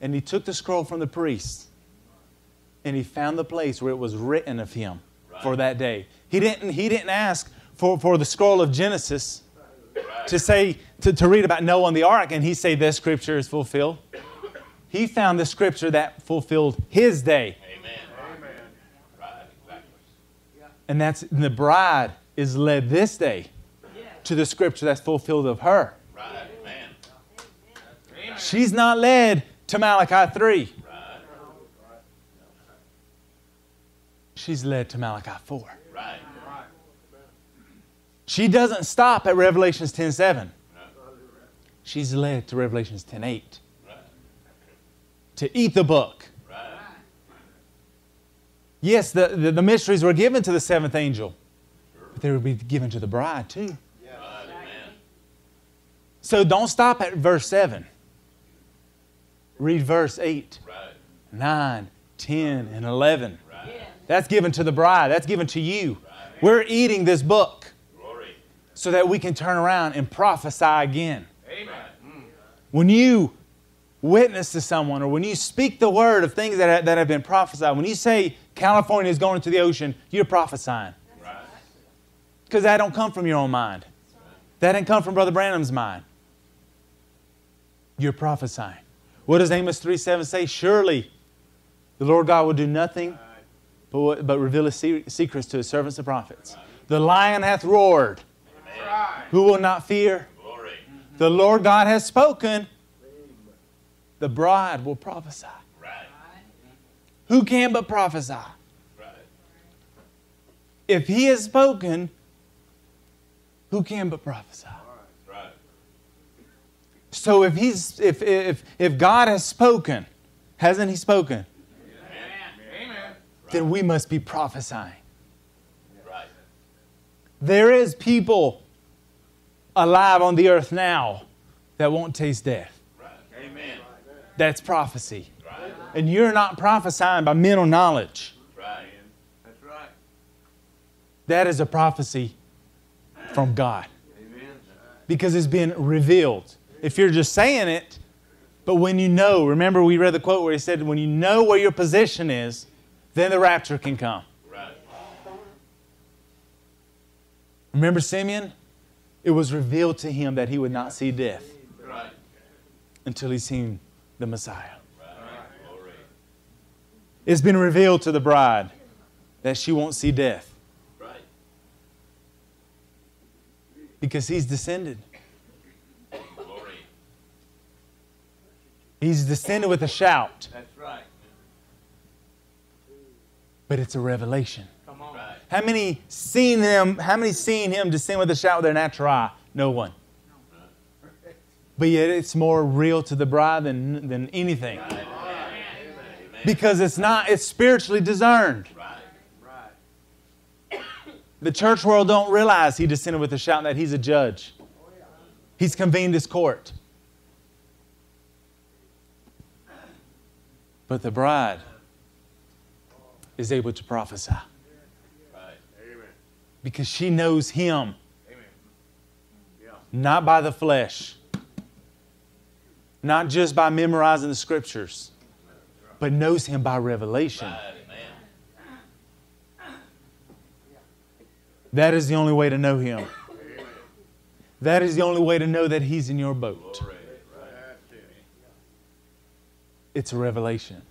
and He took the scroll from the priest and He found the place where it was written of Him for that day. He didn't ask for the scroll of Genesis to say, to read about Noah and the ark and He say this scripture is fulfilled. He found the scripture that fulfilled His day. Amen. Amen. Right. And that's, and the bride is led this day to the scripture that's fulfilled of her. Right. Amen. She's not led to Malachi 3. Right. She's led to Malachi 4. Right. She doesn't stop at Revelations 10:7. She's led to Revelations 10:8. To eat the book. Right. Yes, the mysteries were given to the seventh angel. But they would be given to the bride too. Yes. Amen. So don't stop at verse 7. Read verse 8, right. 9, 10, and 11. Right. That's given to the bride. That's given to you. Right. We're eating this book. Glory. So that we can turn around and prophesy again. Amen. When you witness to someone, or when you speak the word of things that have been prophesied, when you say California is going to the ocean, you're prophesying. Because that don't come from your own mind. That didn't come from Brother Branham's mind. You're prophesying. What does Amos 3:7 say? Surely the Lord God will do nothing but reveal His secrets to His servants and prophets. The lion hath roared. Amen. Who will not fear? Glory. The Lord God has spoken. The bride will prophesy. Right. Who can but prophesy? Right. If He has spoken, who can but prophesy? Right. So if God has spoken, hasn't He spoken? Amen. Amen. Then we must be prophesying. Right. There is people alive on the earth now that won't taste death. Right. Amen. That's prophecy. Right. And you're not prophesying by mental knowledge. Right. That's right. That is a prophecy from God. Amen. Because it's been revealed. If you're just saying it, but when you know, remember we read the quote where he said, when you know where your position is, then the rapture can come. Right. Remember Simeon? It was revealed to him that he would not see death. Right. Until he seen the Messiah. Right. It's been revealed to the bride that she won't see death. Right. Because He's descended. Glory. He's descended with a shout. That's right. But it's a revelation. Come on. Right. How many seen him descend with a shout with their natural eye? No one. But yet it's more real to the bride than anything. Right. Because it's spiritually discerned. Right. Right. The church world don't realize He descended with a shout that He's a judge. He's convened His court. But the bride is able to prophesy. Right. Because she knows Him. Amen. Yeah. Not by the flesh. Not just by memorizing the scriptures, but knows Him by revelation. That is the only way to know Him. That is the only way to know that He's in your boat. It's a revelation.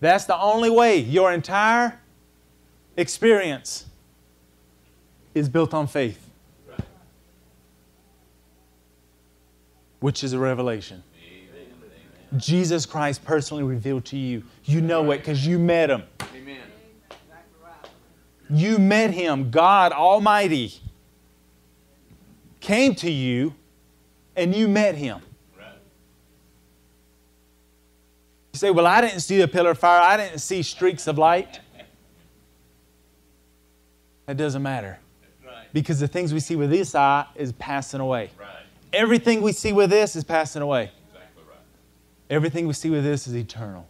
That's the only way. Your entire experience is built on faith, which is a revelation. Amen. Jesus Christ personally revealed to you. You know it because you met Him. Amen. You met Him. God Almighty came to you and you met him. Right. You say, well, I didn't see a pillar of fire. I didn't see streaks of light. That doesn't matter. Right. Because the things we see with this eye is passing away. Right. Everything we see with this is passing away. Exactly right. Everything we see with this is eternal.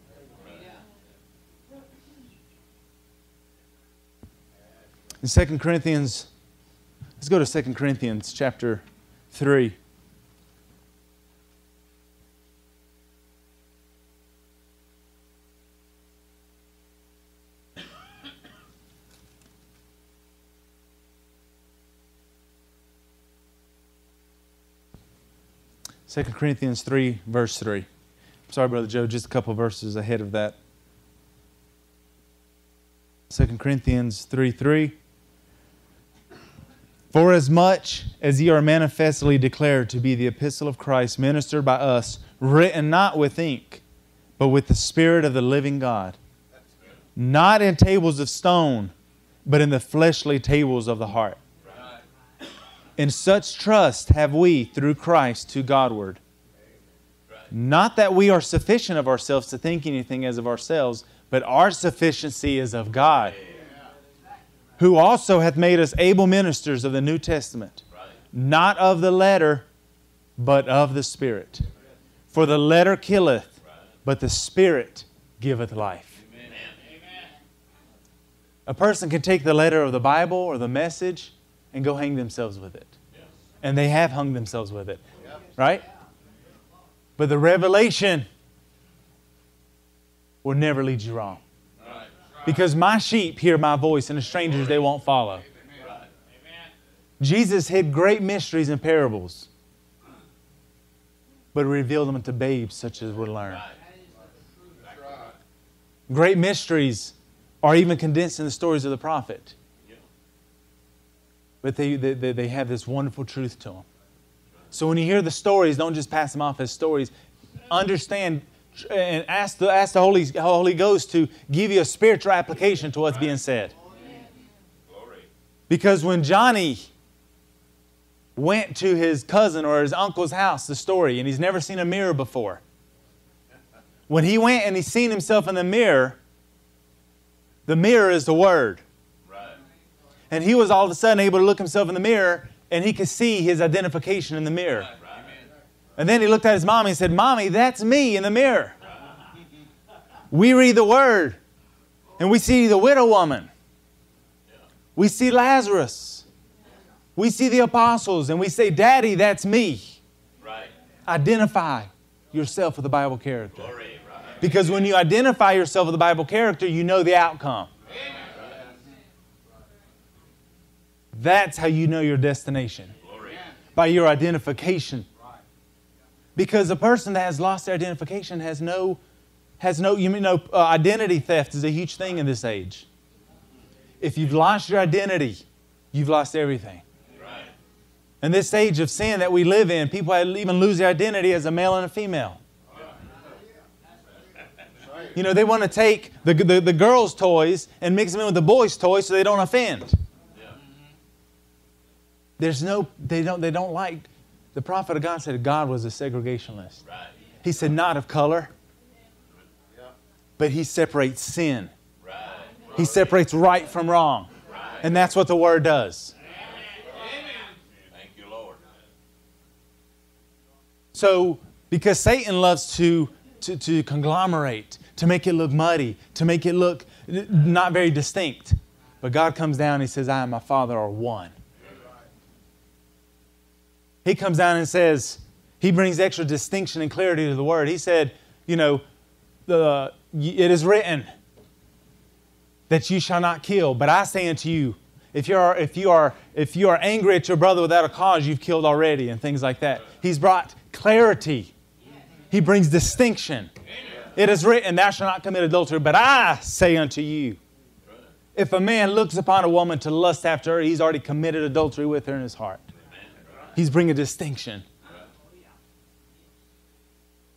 Right. In 2 Corinthians, let's go to 2 Corinthians chapter 3. Second Corinthians 3, verse 3. I'm sorry, Brother Joe, just a couple of verses ahead of that. 2 Corinthians 3:3. For as much as ye are manifestly declared to be the epistle of Christ, ministered by us, written not with ink, but with the Spirit of the living God, not in tables of stone, but in the fleshly tables of the heart. In such trust have we, through Christ, to Godward. Not that we are sufficient of ourselves to think anything as of ourselves, but our sufficiency is of God, who also hath made us able ministers of the New Testament, not of the letter, but of the Spirit. For the letter killeth, but the Spirit giveth life. A person can take the letter of the Bible or the message and go hang themselves with it. Yes. And they have hung themselves with it. Yep. Right? But the revelation will never lead you wrong. Right. Because my sheep hear my voice, and the strangers they won't follow. Right. Jesus hid great mysteries and parables, but revealed them to babes such as would learn. Right. Great mysteries are even condensed in the stories of the prophet. But they have this wonderful truth to them. So when you hear the stories, don't just pass them off as stories. Understand and ask the Holy Ghost to give you a spiritual application to what's being said. Because when Johnny went to his cousin or his uncle's house, the story, and he's never seen a mirror before. When he went and he seen himself in the mirror is the Word. And he was all of a sudden able to look himself in the mirror, and he could see his identification in the mirror. Right, right. And then he looked at his mommy and said, Mommy, that's me in the mirror. Right. We read the Word, and we see the widow woman. Yeah. We see Lazarus. We see the apostles, and we say, Daddy, that's me. Right. Identify yourself with the Bible character. Glory, right. Because when you identify yourself with the Bible character, you know the outcome. Amen. That's how you know your destination. Glory. By your identification. Because a person that has lost their identification identity theft is a huge thing in this age. If you've lost your identity, you've lost everything. Right. In this age of sin that we live in, people even lose their identity as a male and a female. Right. You know, they want to take the girls' toys and mix them in with the boys' toys so they don't offend. They don't like. The prophet of God said God was a segregationist. Right. He said not of color, but he separates sin. Right. He separates right from wrong. Right. And that's what the Word does. Amen. Thank you, Lord. So, because Satan loves to conglomerate, to make it look muddy, to make it look not very distinct. But God comes down and he says, I and my Father are one. He comes down and says, he brings extra distinction and clarity to the Word. He said, you know, it is written that you shall not kill. But I say unto you, if you are angry at your brother without a cause, you've killed already, and things like that. He's brought clarity. He brings distinction. It is written, thou shalt not commit adultery. But I say unto you, if a man looks upon a woman to lust after her, he's already committed adultery with her in his heart. He's bringing distinction.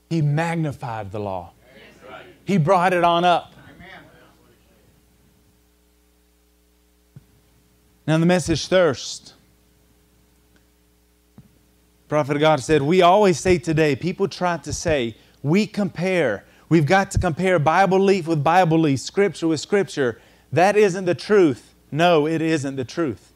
He magnified the law. He brought it on up. Now the message thirst. Prophet of God said, we always say today, people try to say, we compare. We've got to compare Bible belief with Bible belief, Scripture with Scripture. That isn't the truth. No, it isn't the truth.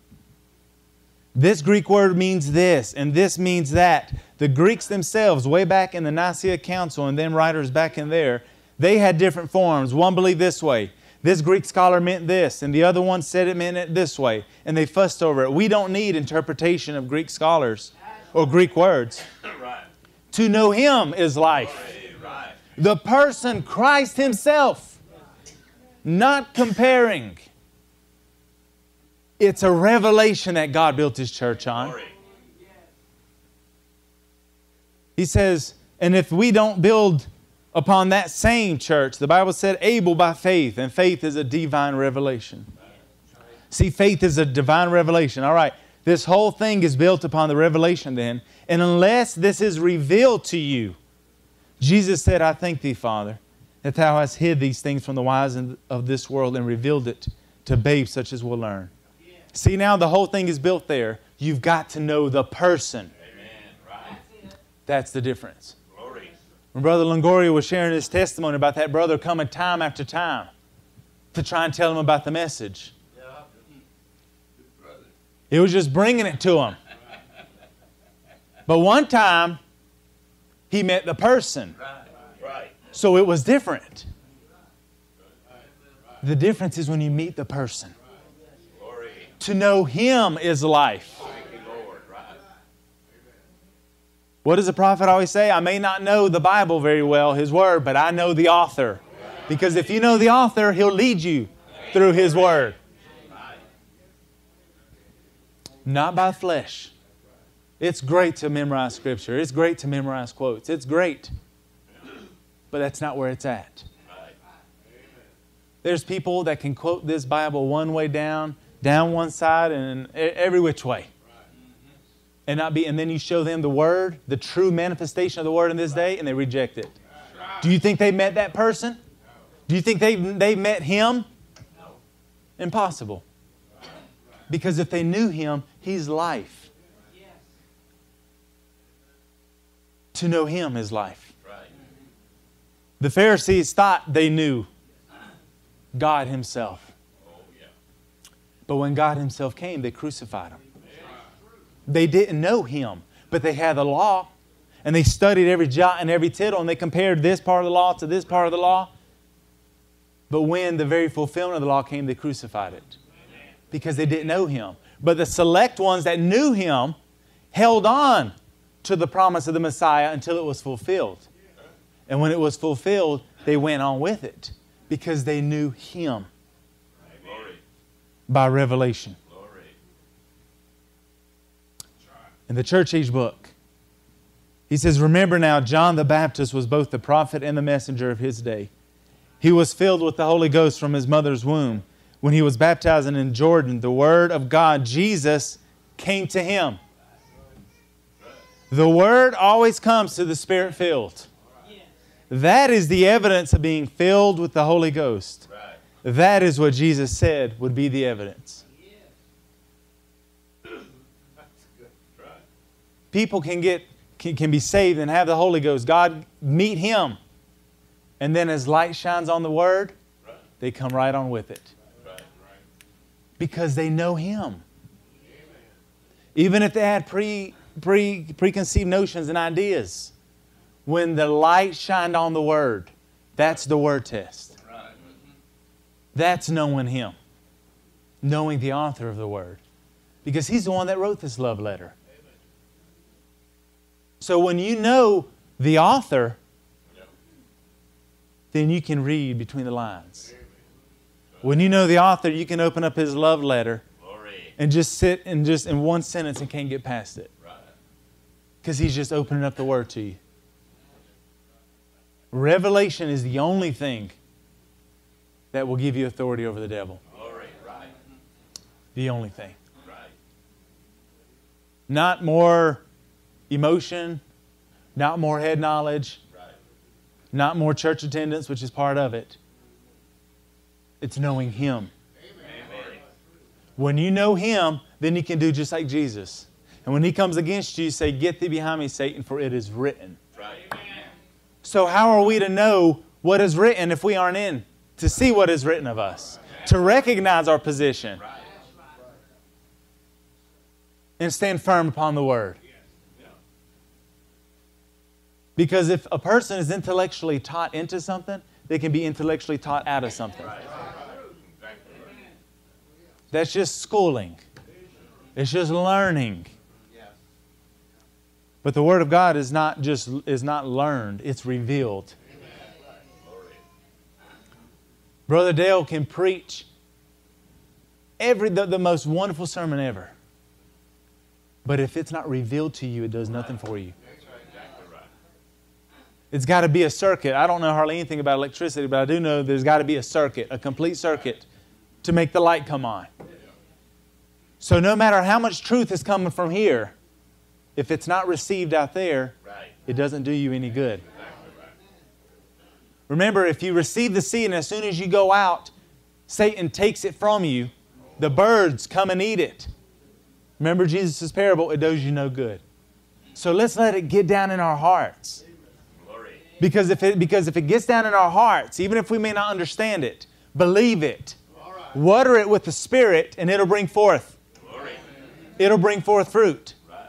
This Greek word means this, and this means that. The Greeks themselves, way back in the Nicaea Council and then writers back in there, they had different forms. One believed this way. This Greek scholar meant this, and the other one said it meant it this way, and they fussed over it. We don't need interpretation of Greek scholars or Greek words. Right. To know Him is life. Right. The person, Christ Himself, not comparing. It's a revelation that God built His church on. He says, and if we don't build upon that same church, the Bible said Abel by faith, and faith is a divine revelation. See, faith is a divine revelation. All right, this whole thing is built upon the revelation then, and unless this is revealed to you, Jesus said, I thank Thee, Father, that Thou hast hid these things from the wise of this world and revealed it to babes such as will learn. See, now the whole thing is built there. You've got to know the person. Amen. Right. That's the difference. Glory. When Brother Longoria was sharing his testimony about that brother coming time after time to try and tell him about the message. Yeah. Good brother. It was just bringing it to him. But one time, he met the person. Right. Right. So it was different. Right. The difference is when you meet the person. To know Him is life. What does the prophet always say? I may not know the Bible very well, His Word, but I know the author. Because if you know the author, He'll lead you through His Word. Not by flesh. It's great to memorize Scripture. It's great to memorize quotes. It's great. But that's not where it's at. There's people that can quote this Bible one way down one side and every which way. And then you show them the Word, the true manifestation of the Word in this day, and they reject it. Do you think they met that person? Do you think they met Him? Impossible. Because if they knew Him, He's life. To know Him is life. The Pharisees thought they knew God Himself. But when God Himself came, they crucified Him. They didn't know Him, but they had the law, and they studied every jot and every tittle, and they compared this part of the law to this part of the law. But when the very fulfillment of the law came, they crucified it because they didn't know Him. But the select ones that knew Him held on to the promise of the Messiah until it was fulfilled. And when it was fulfilled, they went on with it because they knew Him. By revelation. In the Church Age book, he says, remember now, John the Baptist was both the prophet and the messenger of his day. He was filled with the Holy Ghost from his mother's womb. When he was baptized in Jordan, the Word of God, Jesus, came to him. The Word always comes to the Spirit-filled. That is the evidence of being filled with the Holy Ghost. That is what Jesus said would be the evidence. People can be saved and have the Holy Ghost. God, meet Him. And then as light shines on the Word, they come right on with it. Because they know Him. Even if they had preconceived notions and ideas, when the light shined on the Word, that's the word test. That's knowing Him, knowing the author of the Word, because He's the one that wrote this love letter. Amen. So when you know the author, then you can read between the lines. When you know the author, you can open up His love letter and just sit and just in one sentence and can't get past it. Because He's just opening up the Word to you. Revelation is the only thing that will give you authority over the devil. Glory, right. The only thing. Right. Not more emotion, not more head knowledge, right. Not more church attendance, which is part of it. It's knowing Him. Amen. When you know Him, then you can do just like Jesus. And when he comes against you, say, "Get thee behind me, Satan, for it is written." Right. So how are we to know what is written if we aren't in? To see what is written of us. Right. To recognize our position. Right. And stand firm upon the word. Because if a person is intellectually taught into something, they can be intellectually taught out of something. That's just schooling. It's just learning. But the Word of God is not just learned, it's revealed. Brother Dale can preach the most wonderful sermon ever. But if it's not revealed to you, it does nothing for you. It's got to be a circuit. I don't know hardly anything about electricity, but I do know there's got to be a circuit, a complete circuit, to make the light come on. So no matter how much truth is coming from here, if it's not received out there, it doesn't do you any good. Remember, if you receive the seed and as soon as you go out, Satan takes it from you. The birds come and eat it. Remember Jesus' parable, it does you no good. So let's let it get down in our hearts. Because if it gets down in our hearts, even if we may not understand it, believe it. Right. Water it with the Spirit, and it'll bring forth. Glory. It'll bring forth fruit. Right.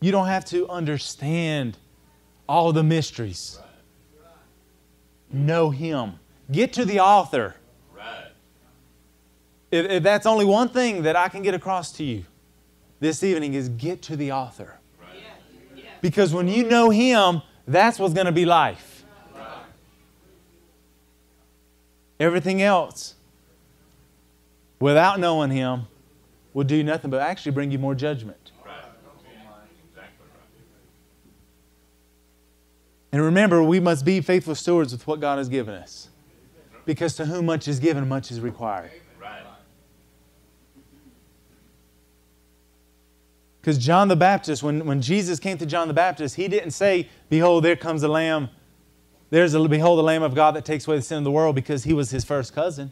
You don't have to understand all the mysteries. Right. Know Him. Get to the author. Right. If that's only one thing that I can get across to you this evening is get to the author. Because when you know Him, that's what's going to be life. Right. Everything else, without knowing Him, will do nothing but actually bring you more judgment. Right. And remember, we must be faithful stewards with what God has given us. Because to whom much is given, much is required. Because John the Baptist, when Jesus came to John the Baptist, he didn't say, "Behold, there comes a lamb. Behold, the Lamb of God that takes away the sin of the world," because he was his first cousin.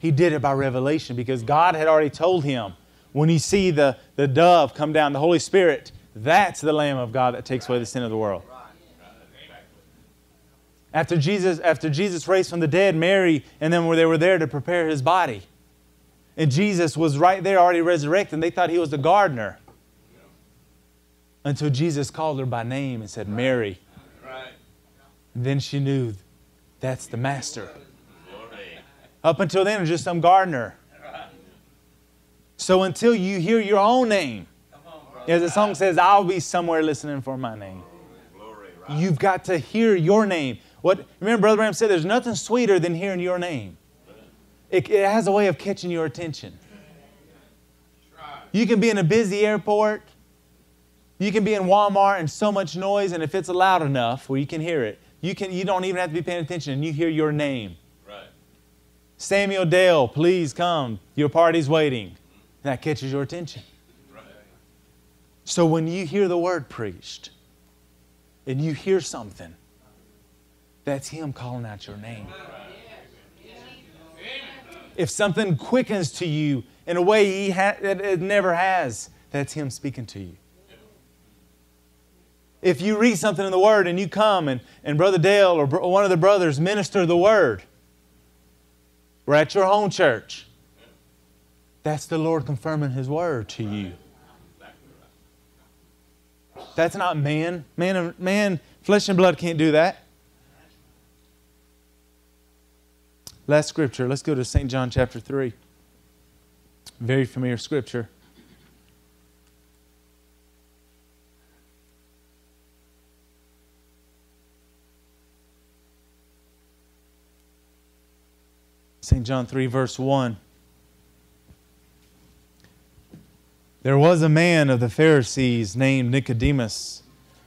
He did it by revelation because God had already told him, when you see the dove come down, the Holy Spirit, that's the Lamb of God that takes away the sin of the world. After Jesus raised from the dead, Mary and them they were there to prepare His body. And Jesus was right there already resurrected, and they thought He was the gardener. Until Jesus called her by name and said, "Mary." And then she knew that's the Master. Up until then, it was just some gardener. So until you hear your own name, as the song says, "I'll be somewhere listening for my name." You've got to hear your name. Remember, Brother Branham said, there's nothing sweeter than hearing your name. It has a way of catching your attention. You can be in a busy airport. You can be in Walmart and so much noise, and if it's loud enough where you can hear it, you don't even have to be paying attention, and you hear your name. Right. Samuel Dale, please come. Your party's waiting. That catches your attention. Right. So when you hear the word preached, and you hear something, that's Him calling out your name. Right. If something quickens to you in a way it never has, that's Him speaking to you. If you read something in the Word and you come and Brother Dale or one of the brothers minister the Word, we're at your home church, that's the Lord confirming His Word to you. That's not man. Man, flesh and blood can't do that. Last scripture. Let's go to St. John chapter 3. Very familiar scripture. St. John 3 verse 1. There was a man of the Pharisees named Nicodemus,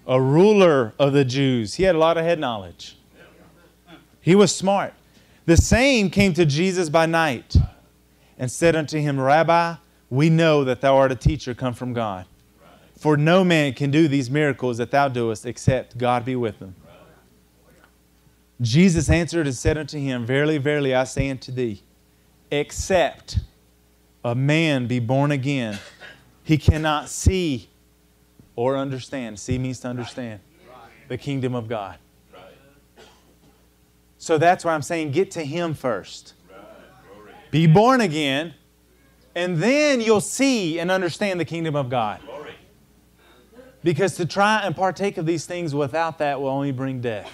a ruler of the Jews. He had a lot of head knowledge. He was smart. The same came to Jesus by night and said unto Him, "Rabbi, we know that Thou art a teacher come from God. For no man can do these miracles that Thou doest, except God be with him." Jesus answered and said unto him, "Verily, verily, I say unto thee, except a man be born again, he cannot see or understand. See means to understand the kingdom of God. So that's why I'm saying get to Him first. Be born again, and then you'll see and understand the kingdom of God. Because to try and partake of these things without that will only bring death.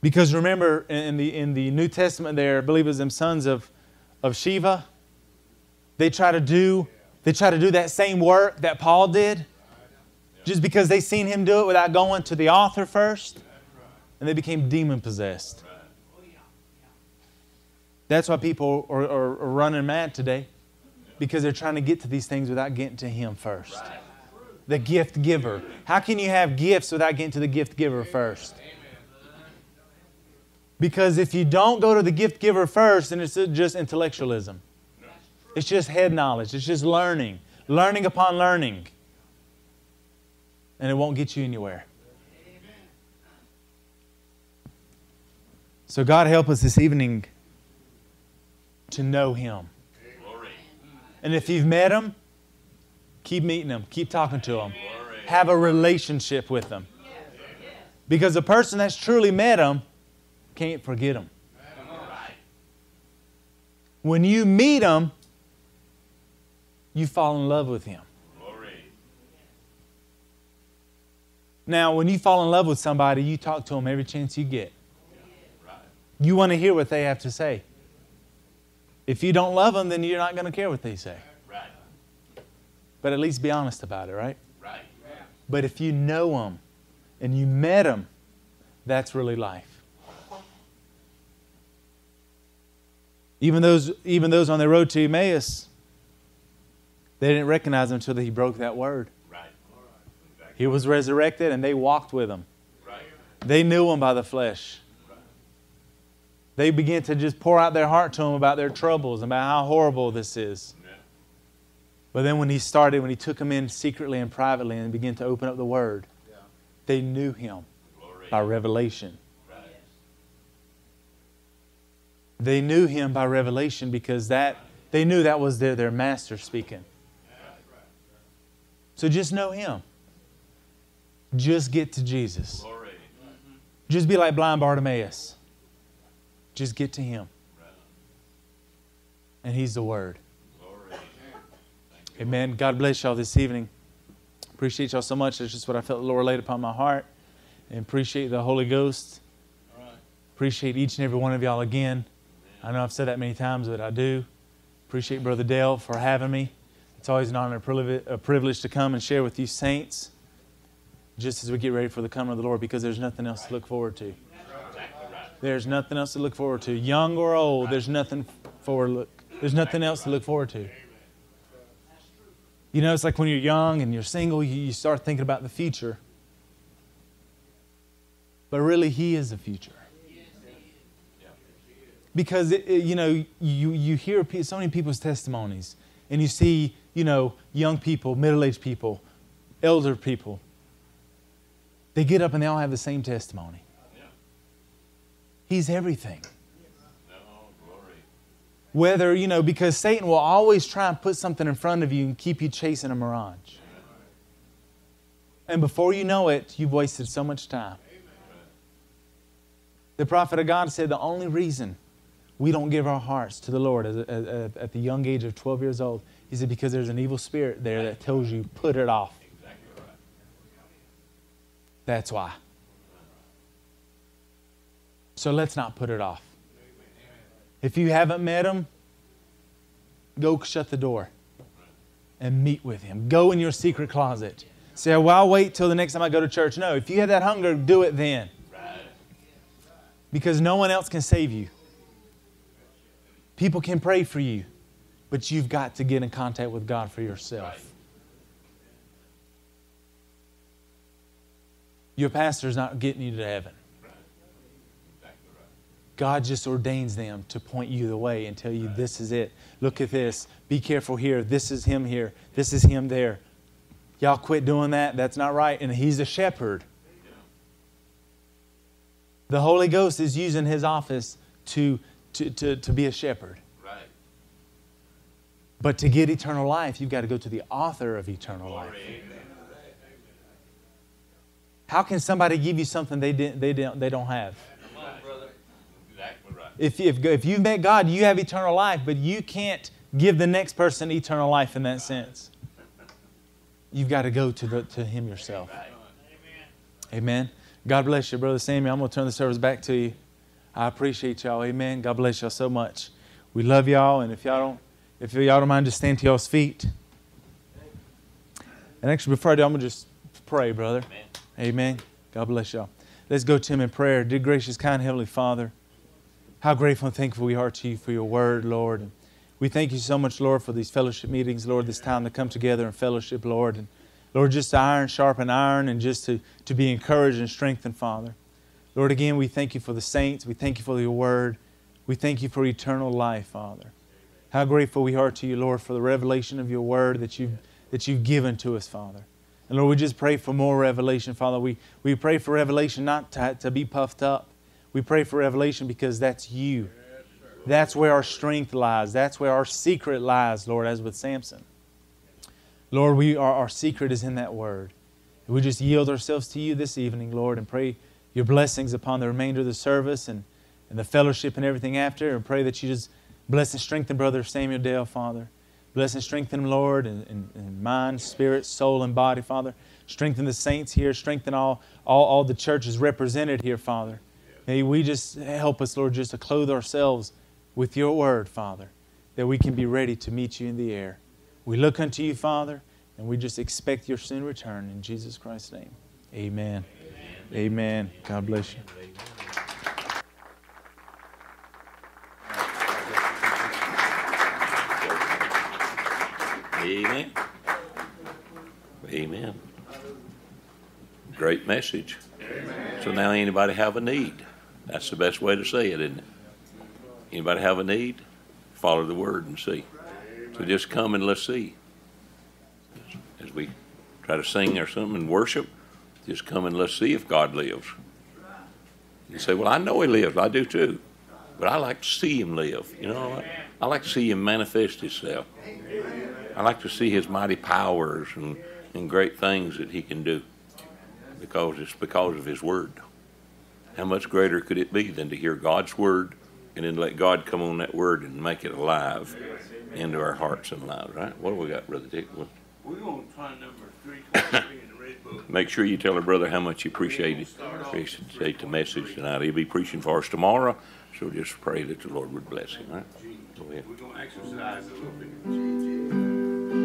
Because remember, in the New Testament there, I believe it was them sons of Sceva, they try to do that same work that Paul did, just because they seen him do it without going to the author first, and they became demon-possessed. That's why people are running mad today, because they're trying to get to these things without getting to Him first. The gift giver. How can you have gifts without getting to the gift giver first? Because if you don't go to the gift giver first, then it's just intellectualism. It's just head knowledge. It's just learning. Learning upon learning. And it won't get you anywhere. So God help us this evening to know Him. And if you've met Him, keep meeting Him. Keep talking to Him. Have a relationship with Him. Because a person that's truly met Him can't forget Him. When you meet Him, you fall in love with Him. Now, when you fall in love with somebody, you talk to them every chance you get. You want to hear what they have to say. If you don't love them, then you're not going to care what they say. But at least be honest about it, right? But if you know them and you met them, that's really life. Even those on the road to Emmaus, they didn't recognize Him until He broke that word. He was resurrected and they walked with Him. They knew Him by the flesh. They began to just pour out their heart to Him about their troubles, about how horrible this is. But then when He took them in secretly and privately and began to open up the Word, they knew Him by revelation. They knew Him by revelation because they knew that was their master speaking. So just know Him. Just get to Jesus. Just be like blind Bartimaeus. Just get to Him. And He's the Word. Amen. God bless y'all this evening. Appreciate y'all so much. That's just what I felt the Lord laid upon my heart. And appreciate the Holy Ghost. Appreciate each and every one of y'all again. I know I've said that many times, but I do. Appreciate Brother Dale for having me. It's always an honor and a privilege to come and share with you saints just as we get ready for the coming of the Lord, because there's nothing else to look forward to. There's nothing else to look forward to. Young or old, there's nothing else to look forward to. You know, it's like when you're young and you're single, you start thinking about the future. But really, He is the future. Because, you hear so many people's testimonies, and you see, young people, middle-aged people, elder people. They get up and they all have the same testimony. He's everything. Whether, because Satan will always try and put something in front of you and keep you chasing a mirage. And before you know it, you've wasted so much time. The prophet of God said the only reason we don't give our hearts to the Lord at the young age of 12 years old. He said, because there's an evil spirit there that tells you, put it off. That's why. So let's not put it off. If you haven't met Him, go shut the door and meet with Him. Go in your secret closet. Say, well, I'll wait till the next time I go to church. No, if you have that hunger, do it then. Because no one else can save you. People can pray for you, but you've got to get in contact with God for yourself. Right. Your pastor's not getting you to heaven. Right. Exactly right. God just ordains them to point you the way and tell you, this is it. Look at this. Be careful here. This is him here. This is him there. Y'all quit doing that. That's not right. And He's a shepherd. The Holy Ghost is using His office to to be a shepherd. Right. But to get eternal life, you've got to go to the author of eternal life. Amen. How can somebody give you something they don't have? Come on, brother. Exactly right. If you've met God, you have eternal life, but you can't give the next person eternal life in that sense. You've got to go to Him yourself. Amen. Amen. God bless you, Brother Samuel. I'm going to turn the service back to you. I appreciate y'all. Amen. God bless y'all so much. We love y'all, and if y'all don't mind, just stand to y'all's feet. And actually, before I do, I'm going to just pray, brother. Amen. Amen. God bless y'all. Let's go to Him in prayer. Dear gracious, kind Heavenly Father, how grateful and thankful we are to You for Your Word, Lord. We thank You so much, Lord, for these fellowship meetings, Lord, this time to come together in fellowship, Lord. And Lord, just to iron sharpen iron and just to be encouraged and strengthened, Father. Lord, again, we thank You for the saints. We thank You for Your Word. We thank You for eternal life, Father. How grateful we are to You, Lord, for the revelation of Your Word that you've given to us, Father. And Lord, we just pray for more revelation, Father. We pray for revelation not to be puffed up. We pray for revelation because that's You. That's where our strength lies. That's where our secret lies, Lord, as with Samson. Lord, our secret is in that Word. And we just yield ourselves to You this evening, Lord, and pray Your blessings upon the remainder of the service and the fellowship and everything after. And pray that You just bless and strengthen Brother Samuel Dale, Father. Bless and strengthen them, Lord, in mind, spirit, soul, and body, Father. Strengthen the saints here. Strengthen all the churches represented here, Father. May we just help us, Lord, just to clothe ourselves with Your Word, Father, that we can be ready to meet You in the air. We look unto You, Father, and we just expect Your soon return. In Jesus Christ's name, amen. Amen. Amen. God bless you. Amen. Amen. Great message. Amen. So now anybody have a need? That's the best way to say it, isn't it? Anybody have a need? Follow the Word and see. So just come and let's see. As we try to sing or something and worship, just come and let's see if God lives. You say, well, I know He lives. I do too. But I like to see Him live. You know, I like to see Him manifest Himself. I like to see His mighty powers and great things that He can do because it's because of His Word. How much greater could it be than to hear God's Word and then let God come on that Word and make it alive into our hearts and lives, right? What do we got, Brother Dick? We're on time number 323 in the Red Book. Make sure you tell our brother how much you appreciate the message tonight. He'll be preaching for us tomorrow, so just pray that the Lord would bless him, right? Go ahead. We're going to exercise a little bit.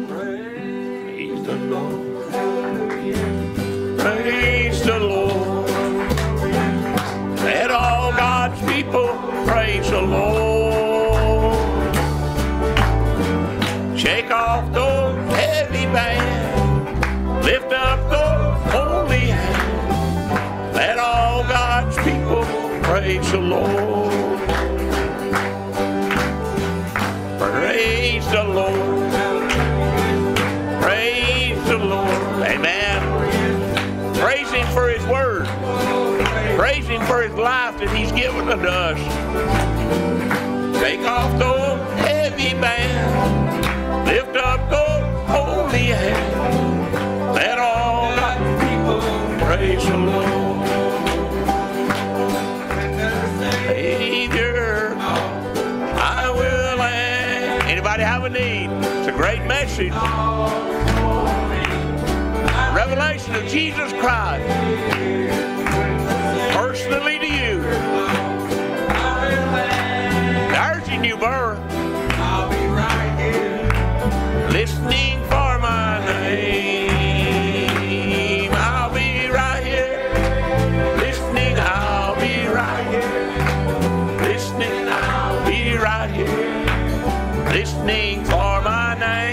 Praise the Lord, hallelujah. Praise the Lord. Let all God's people praise the Lord. Shake off those heavy bands. Lift up those holy hands. Let all God's people praise the Lord. Praise the Lord. Amen. Praise Him for His Word. Praise Him for His life that He's given unto us. Take off those heavy bands. Lift up those holy hands. Let all Thy people praise the Lord. Savior, I will ask. Anybody have a need? It's a great message. Revelation of Jesus Christ, personally to you, there's your new birth, listening for my name, I'll be right here, listening, I'll be right here, listening, I'll be right here, listening for my name.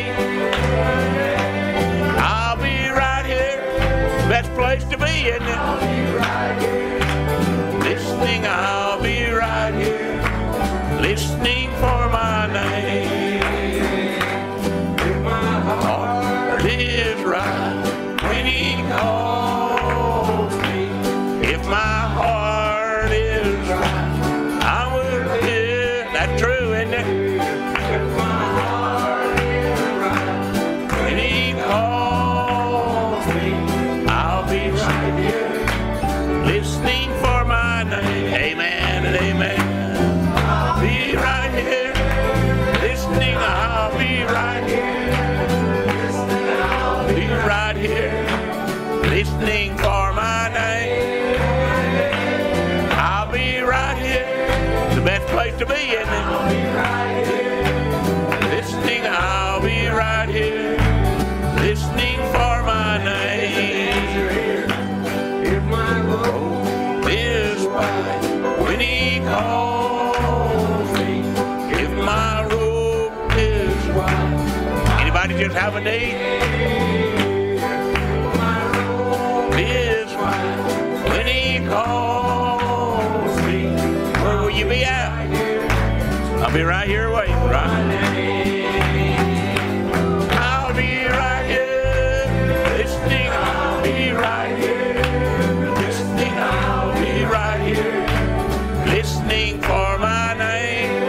Best place to be, isn't it? I'll be right here. Listening, I'll be right here. Listening for my name. If my heart is right when He calls me. If my heart is right, I will hear. right here, listening for my name. I'll be right here. It's the best place to be, isn't it? I'll be right here. Listening, I'll be right here, listening for my name. If my road is wide, when he calls me, if my road is wide. Anybody just have a need? I'll be right here waiting, right? I'll be right here listening, I'll be right here listening, I'll be right here listening for my name.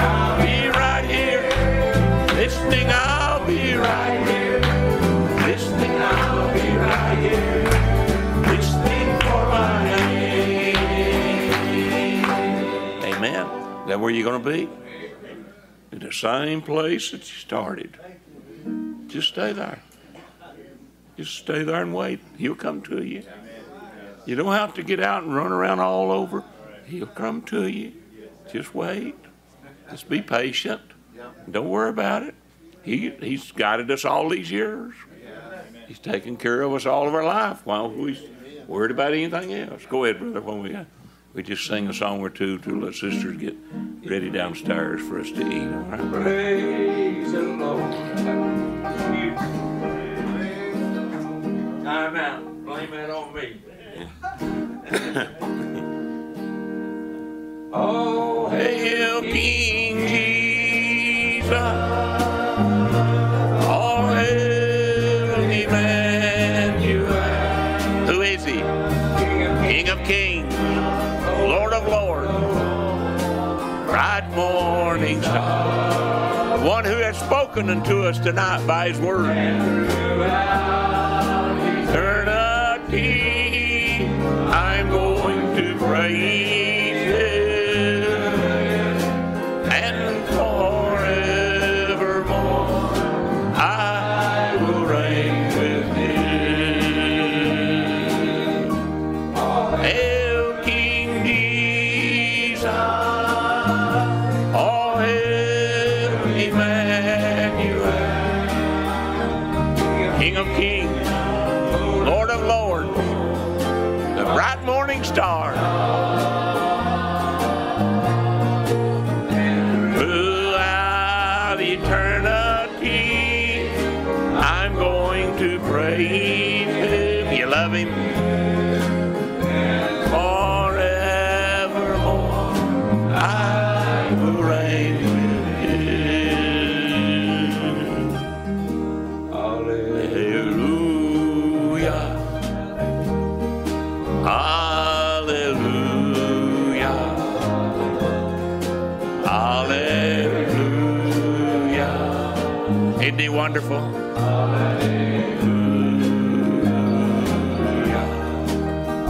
I'll be right here listening, I'll be right here listening, I'll be right here listening for my name. Amen. Is that where you're going to be? In the same place that you started. Just stay there. Just stay there and wait. He'll come to you. You don't have to get out and run around all over. He'll come to you. Just wait. Just be patient. Don't worry about it. He's guided us all these years. He's taken care of us all of our life. Why are we worried about anything else? Go ahead, brother, when we got. We just sing a song or two to let sisters get ready downstairs for us to eat. All right, brother? Praise the Lord. Time out. Blame that on me. Yeah. Oh, hail King Jesus. Morning star, the one who has spoken unto us tonight by his word. Eternity, I'm going to praise him, and forevermore I will reign with him. Hail King Jesus. Star. Throughout eternity, I'm going to praise him. You love him? Forevermore, I will reign with him. Hallelujah. Hallelujah. Isn't he wonderful? Alleluia.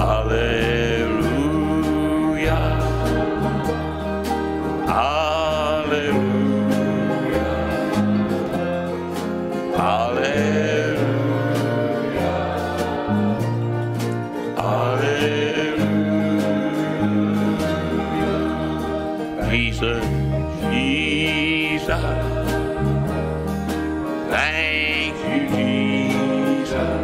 Alleluia. Alleluia. Alleluia. Alleluia. Jesus, Jesus. Thank you, Jesus.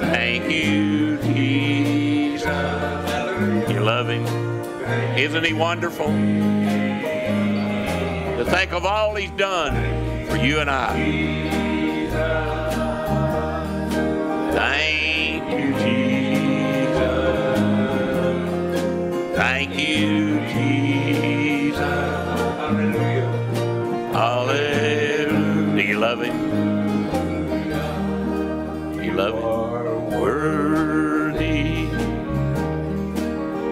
Thank you, Jesus. You love him. Isn't he wonderful? To think of all he's done for you and I. Thank you, Jesus. Thank you, Jesus. Hallelujah. Hallelujah. Do you love him? Do you love him? Worthy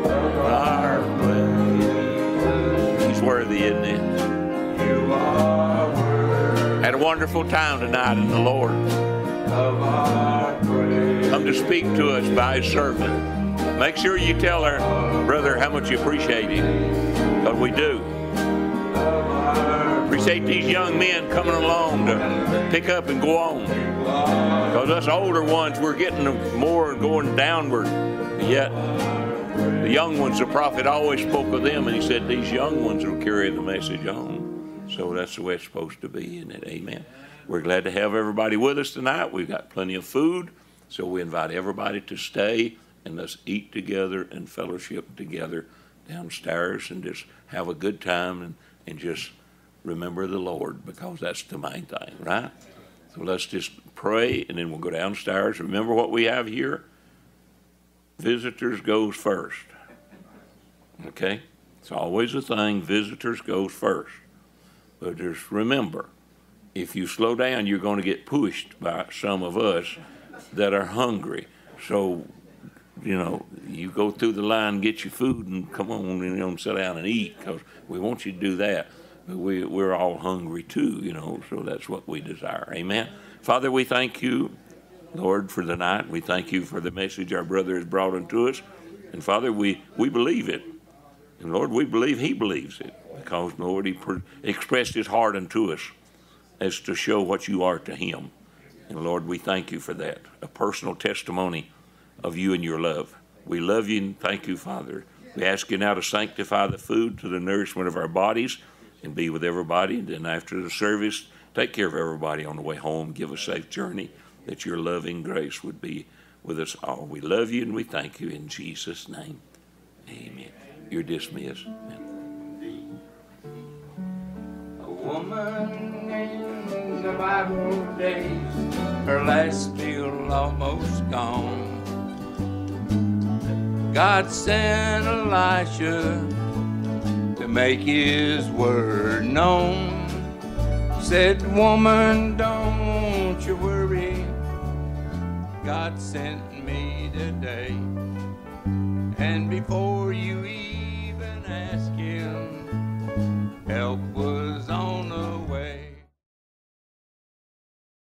of our praise. He's worthy, isn't he? You are worthy. Had a wonderful time tonight in the Lord. Of our praise. Come to speak to us by his servant. Make sure you tell our brother how much you appreciate him. Because we do. appreciate these young men coming along to pick up and go on. Because us older ones, we're getting them more and going downward. Yet the young ones, the prophet always spoke of them, and he said these young ones will carry the message on. So that's the way it's supposed to be, isn't it? Amen. We're glad to have everybody with us tonight. We've got plenty of food, so we invite everybody to stay and let's eat together and fellowship together downstairs and just have a good time and just remember the Lord, because that's the main thing, right? So let's just pray and then we'll go downstairs. Remember what we have here? Visitors goes first, okay? It's always a thing, visitors goes first. But just remember, if you slow down, you're going to get pushed by some of us that are hungry. So, you know, you go through the line, get your food, and come on and, you know, sit down and eat, because we want you to do that. But we're all hungry too, you know, so that's what we desire. Amen. Father, we thank you, Lord, for the night. We thank you for the message our brother has brought unto us. And, Father, we believe it. And, Lord, we believe he believes it, because, Lord, he expressed his heart unto us as to show what you are to him. And, Lord, we thank you for that, a personal testimony of you and your love. We love you and thank you, Father. We ask you now to sanctify the food to the nourishment of our bodies and be with everybody. And then after the service, take care of everybody on the way home. Give a safe journey, that your loving grace would be with us all. We love you and we thank you in Jesus' name. Amen. You're dismissed. Amen. A woman in the Bible days, her last meal almost gone. God sent Elisha to make his word known. He said, woman, don't you worry, God sent me today. And before you even ask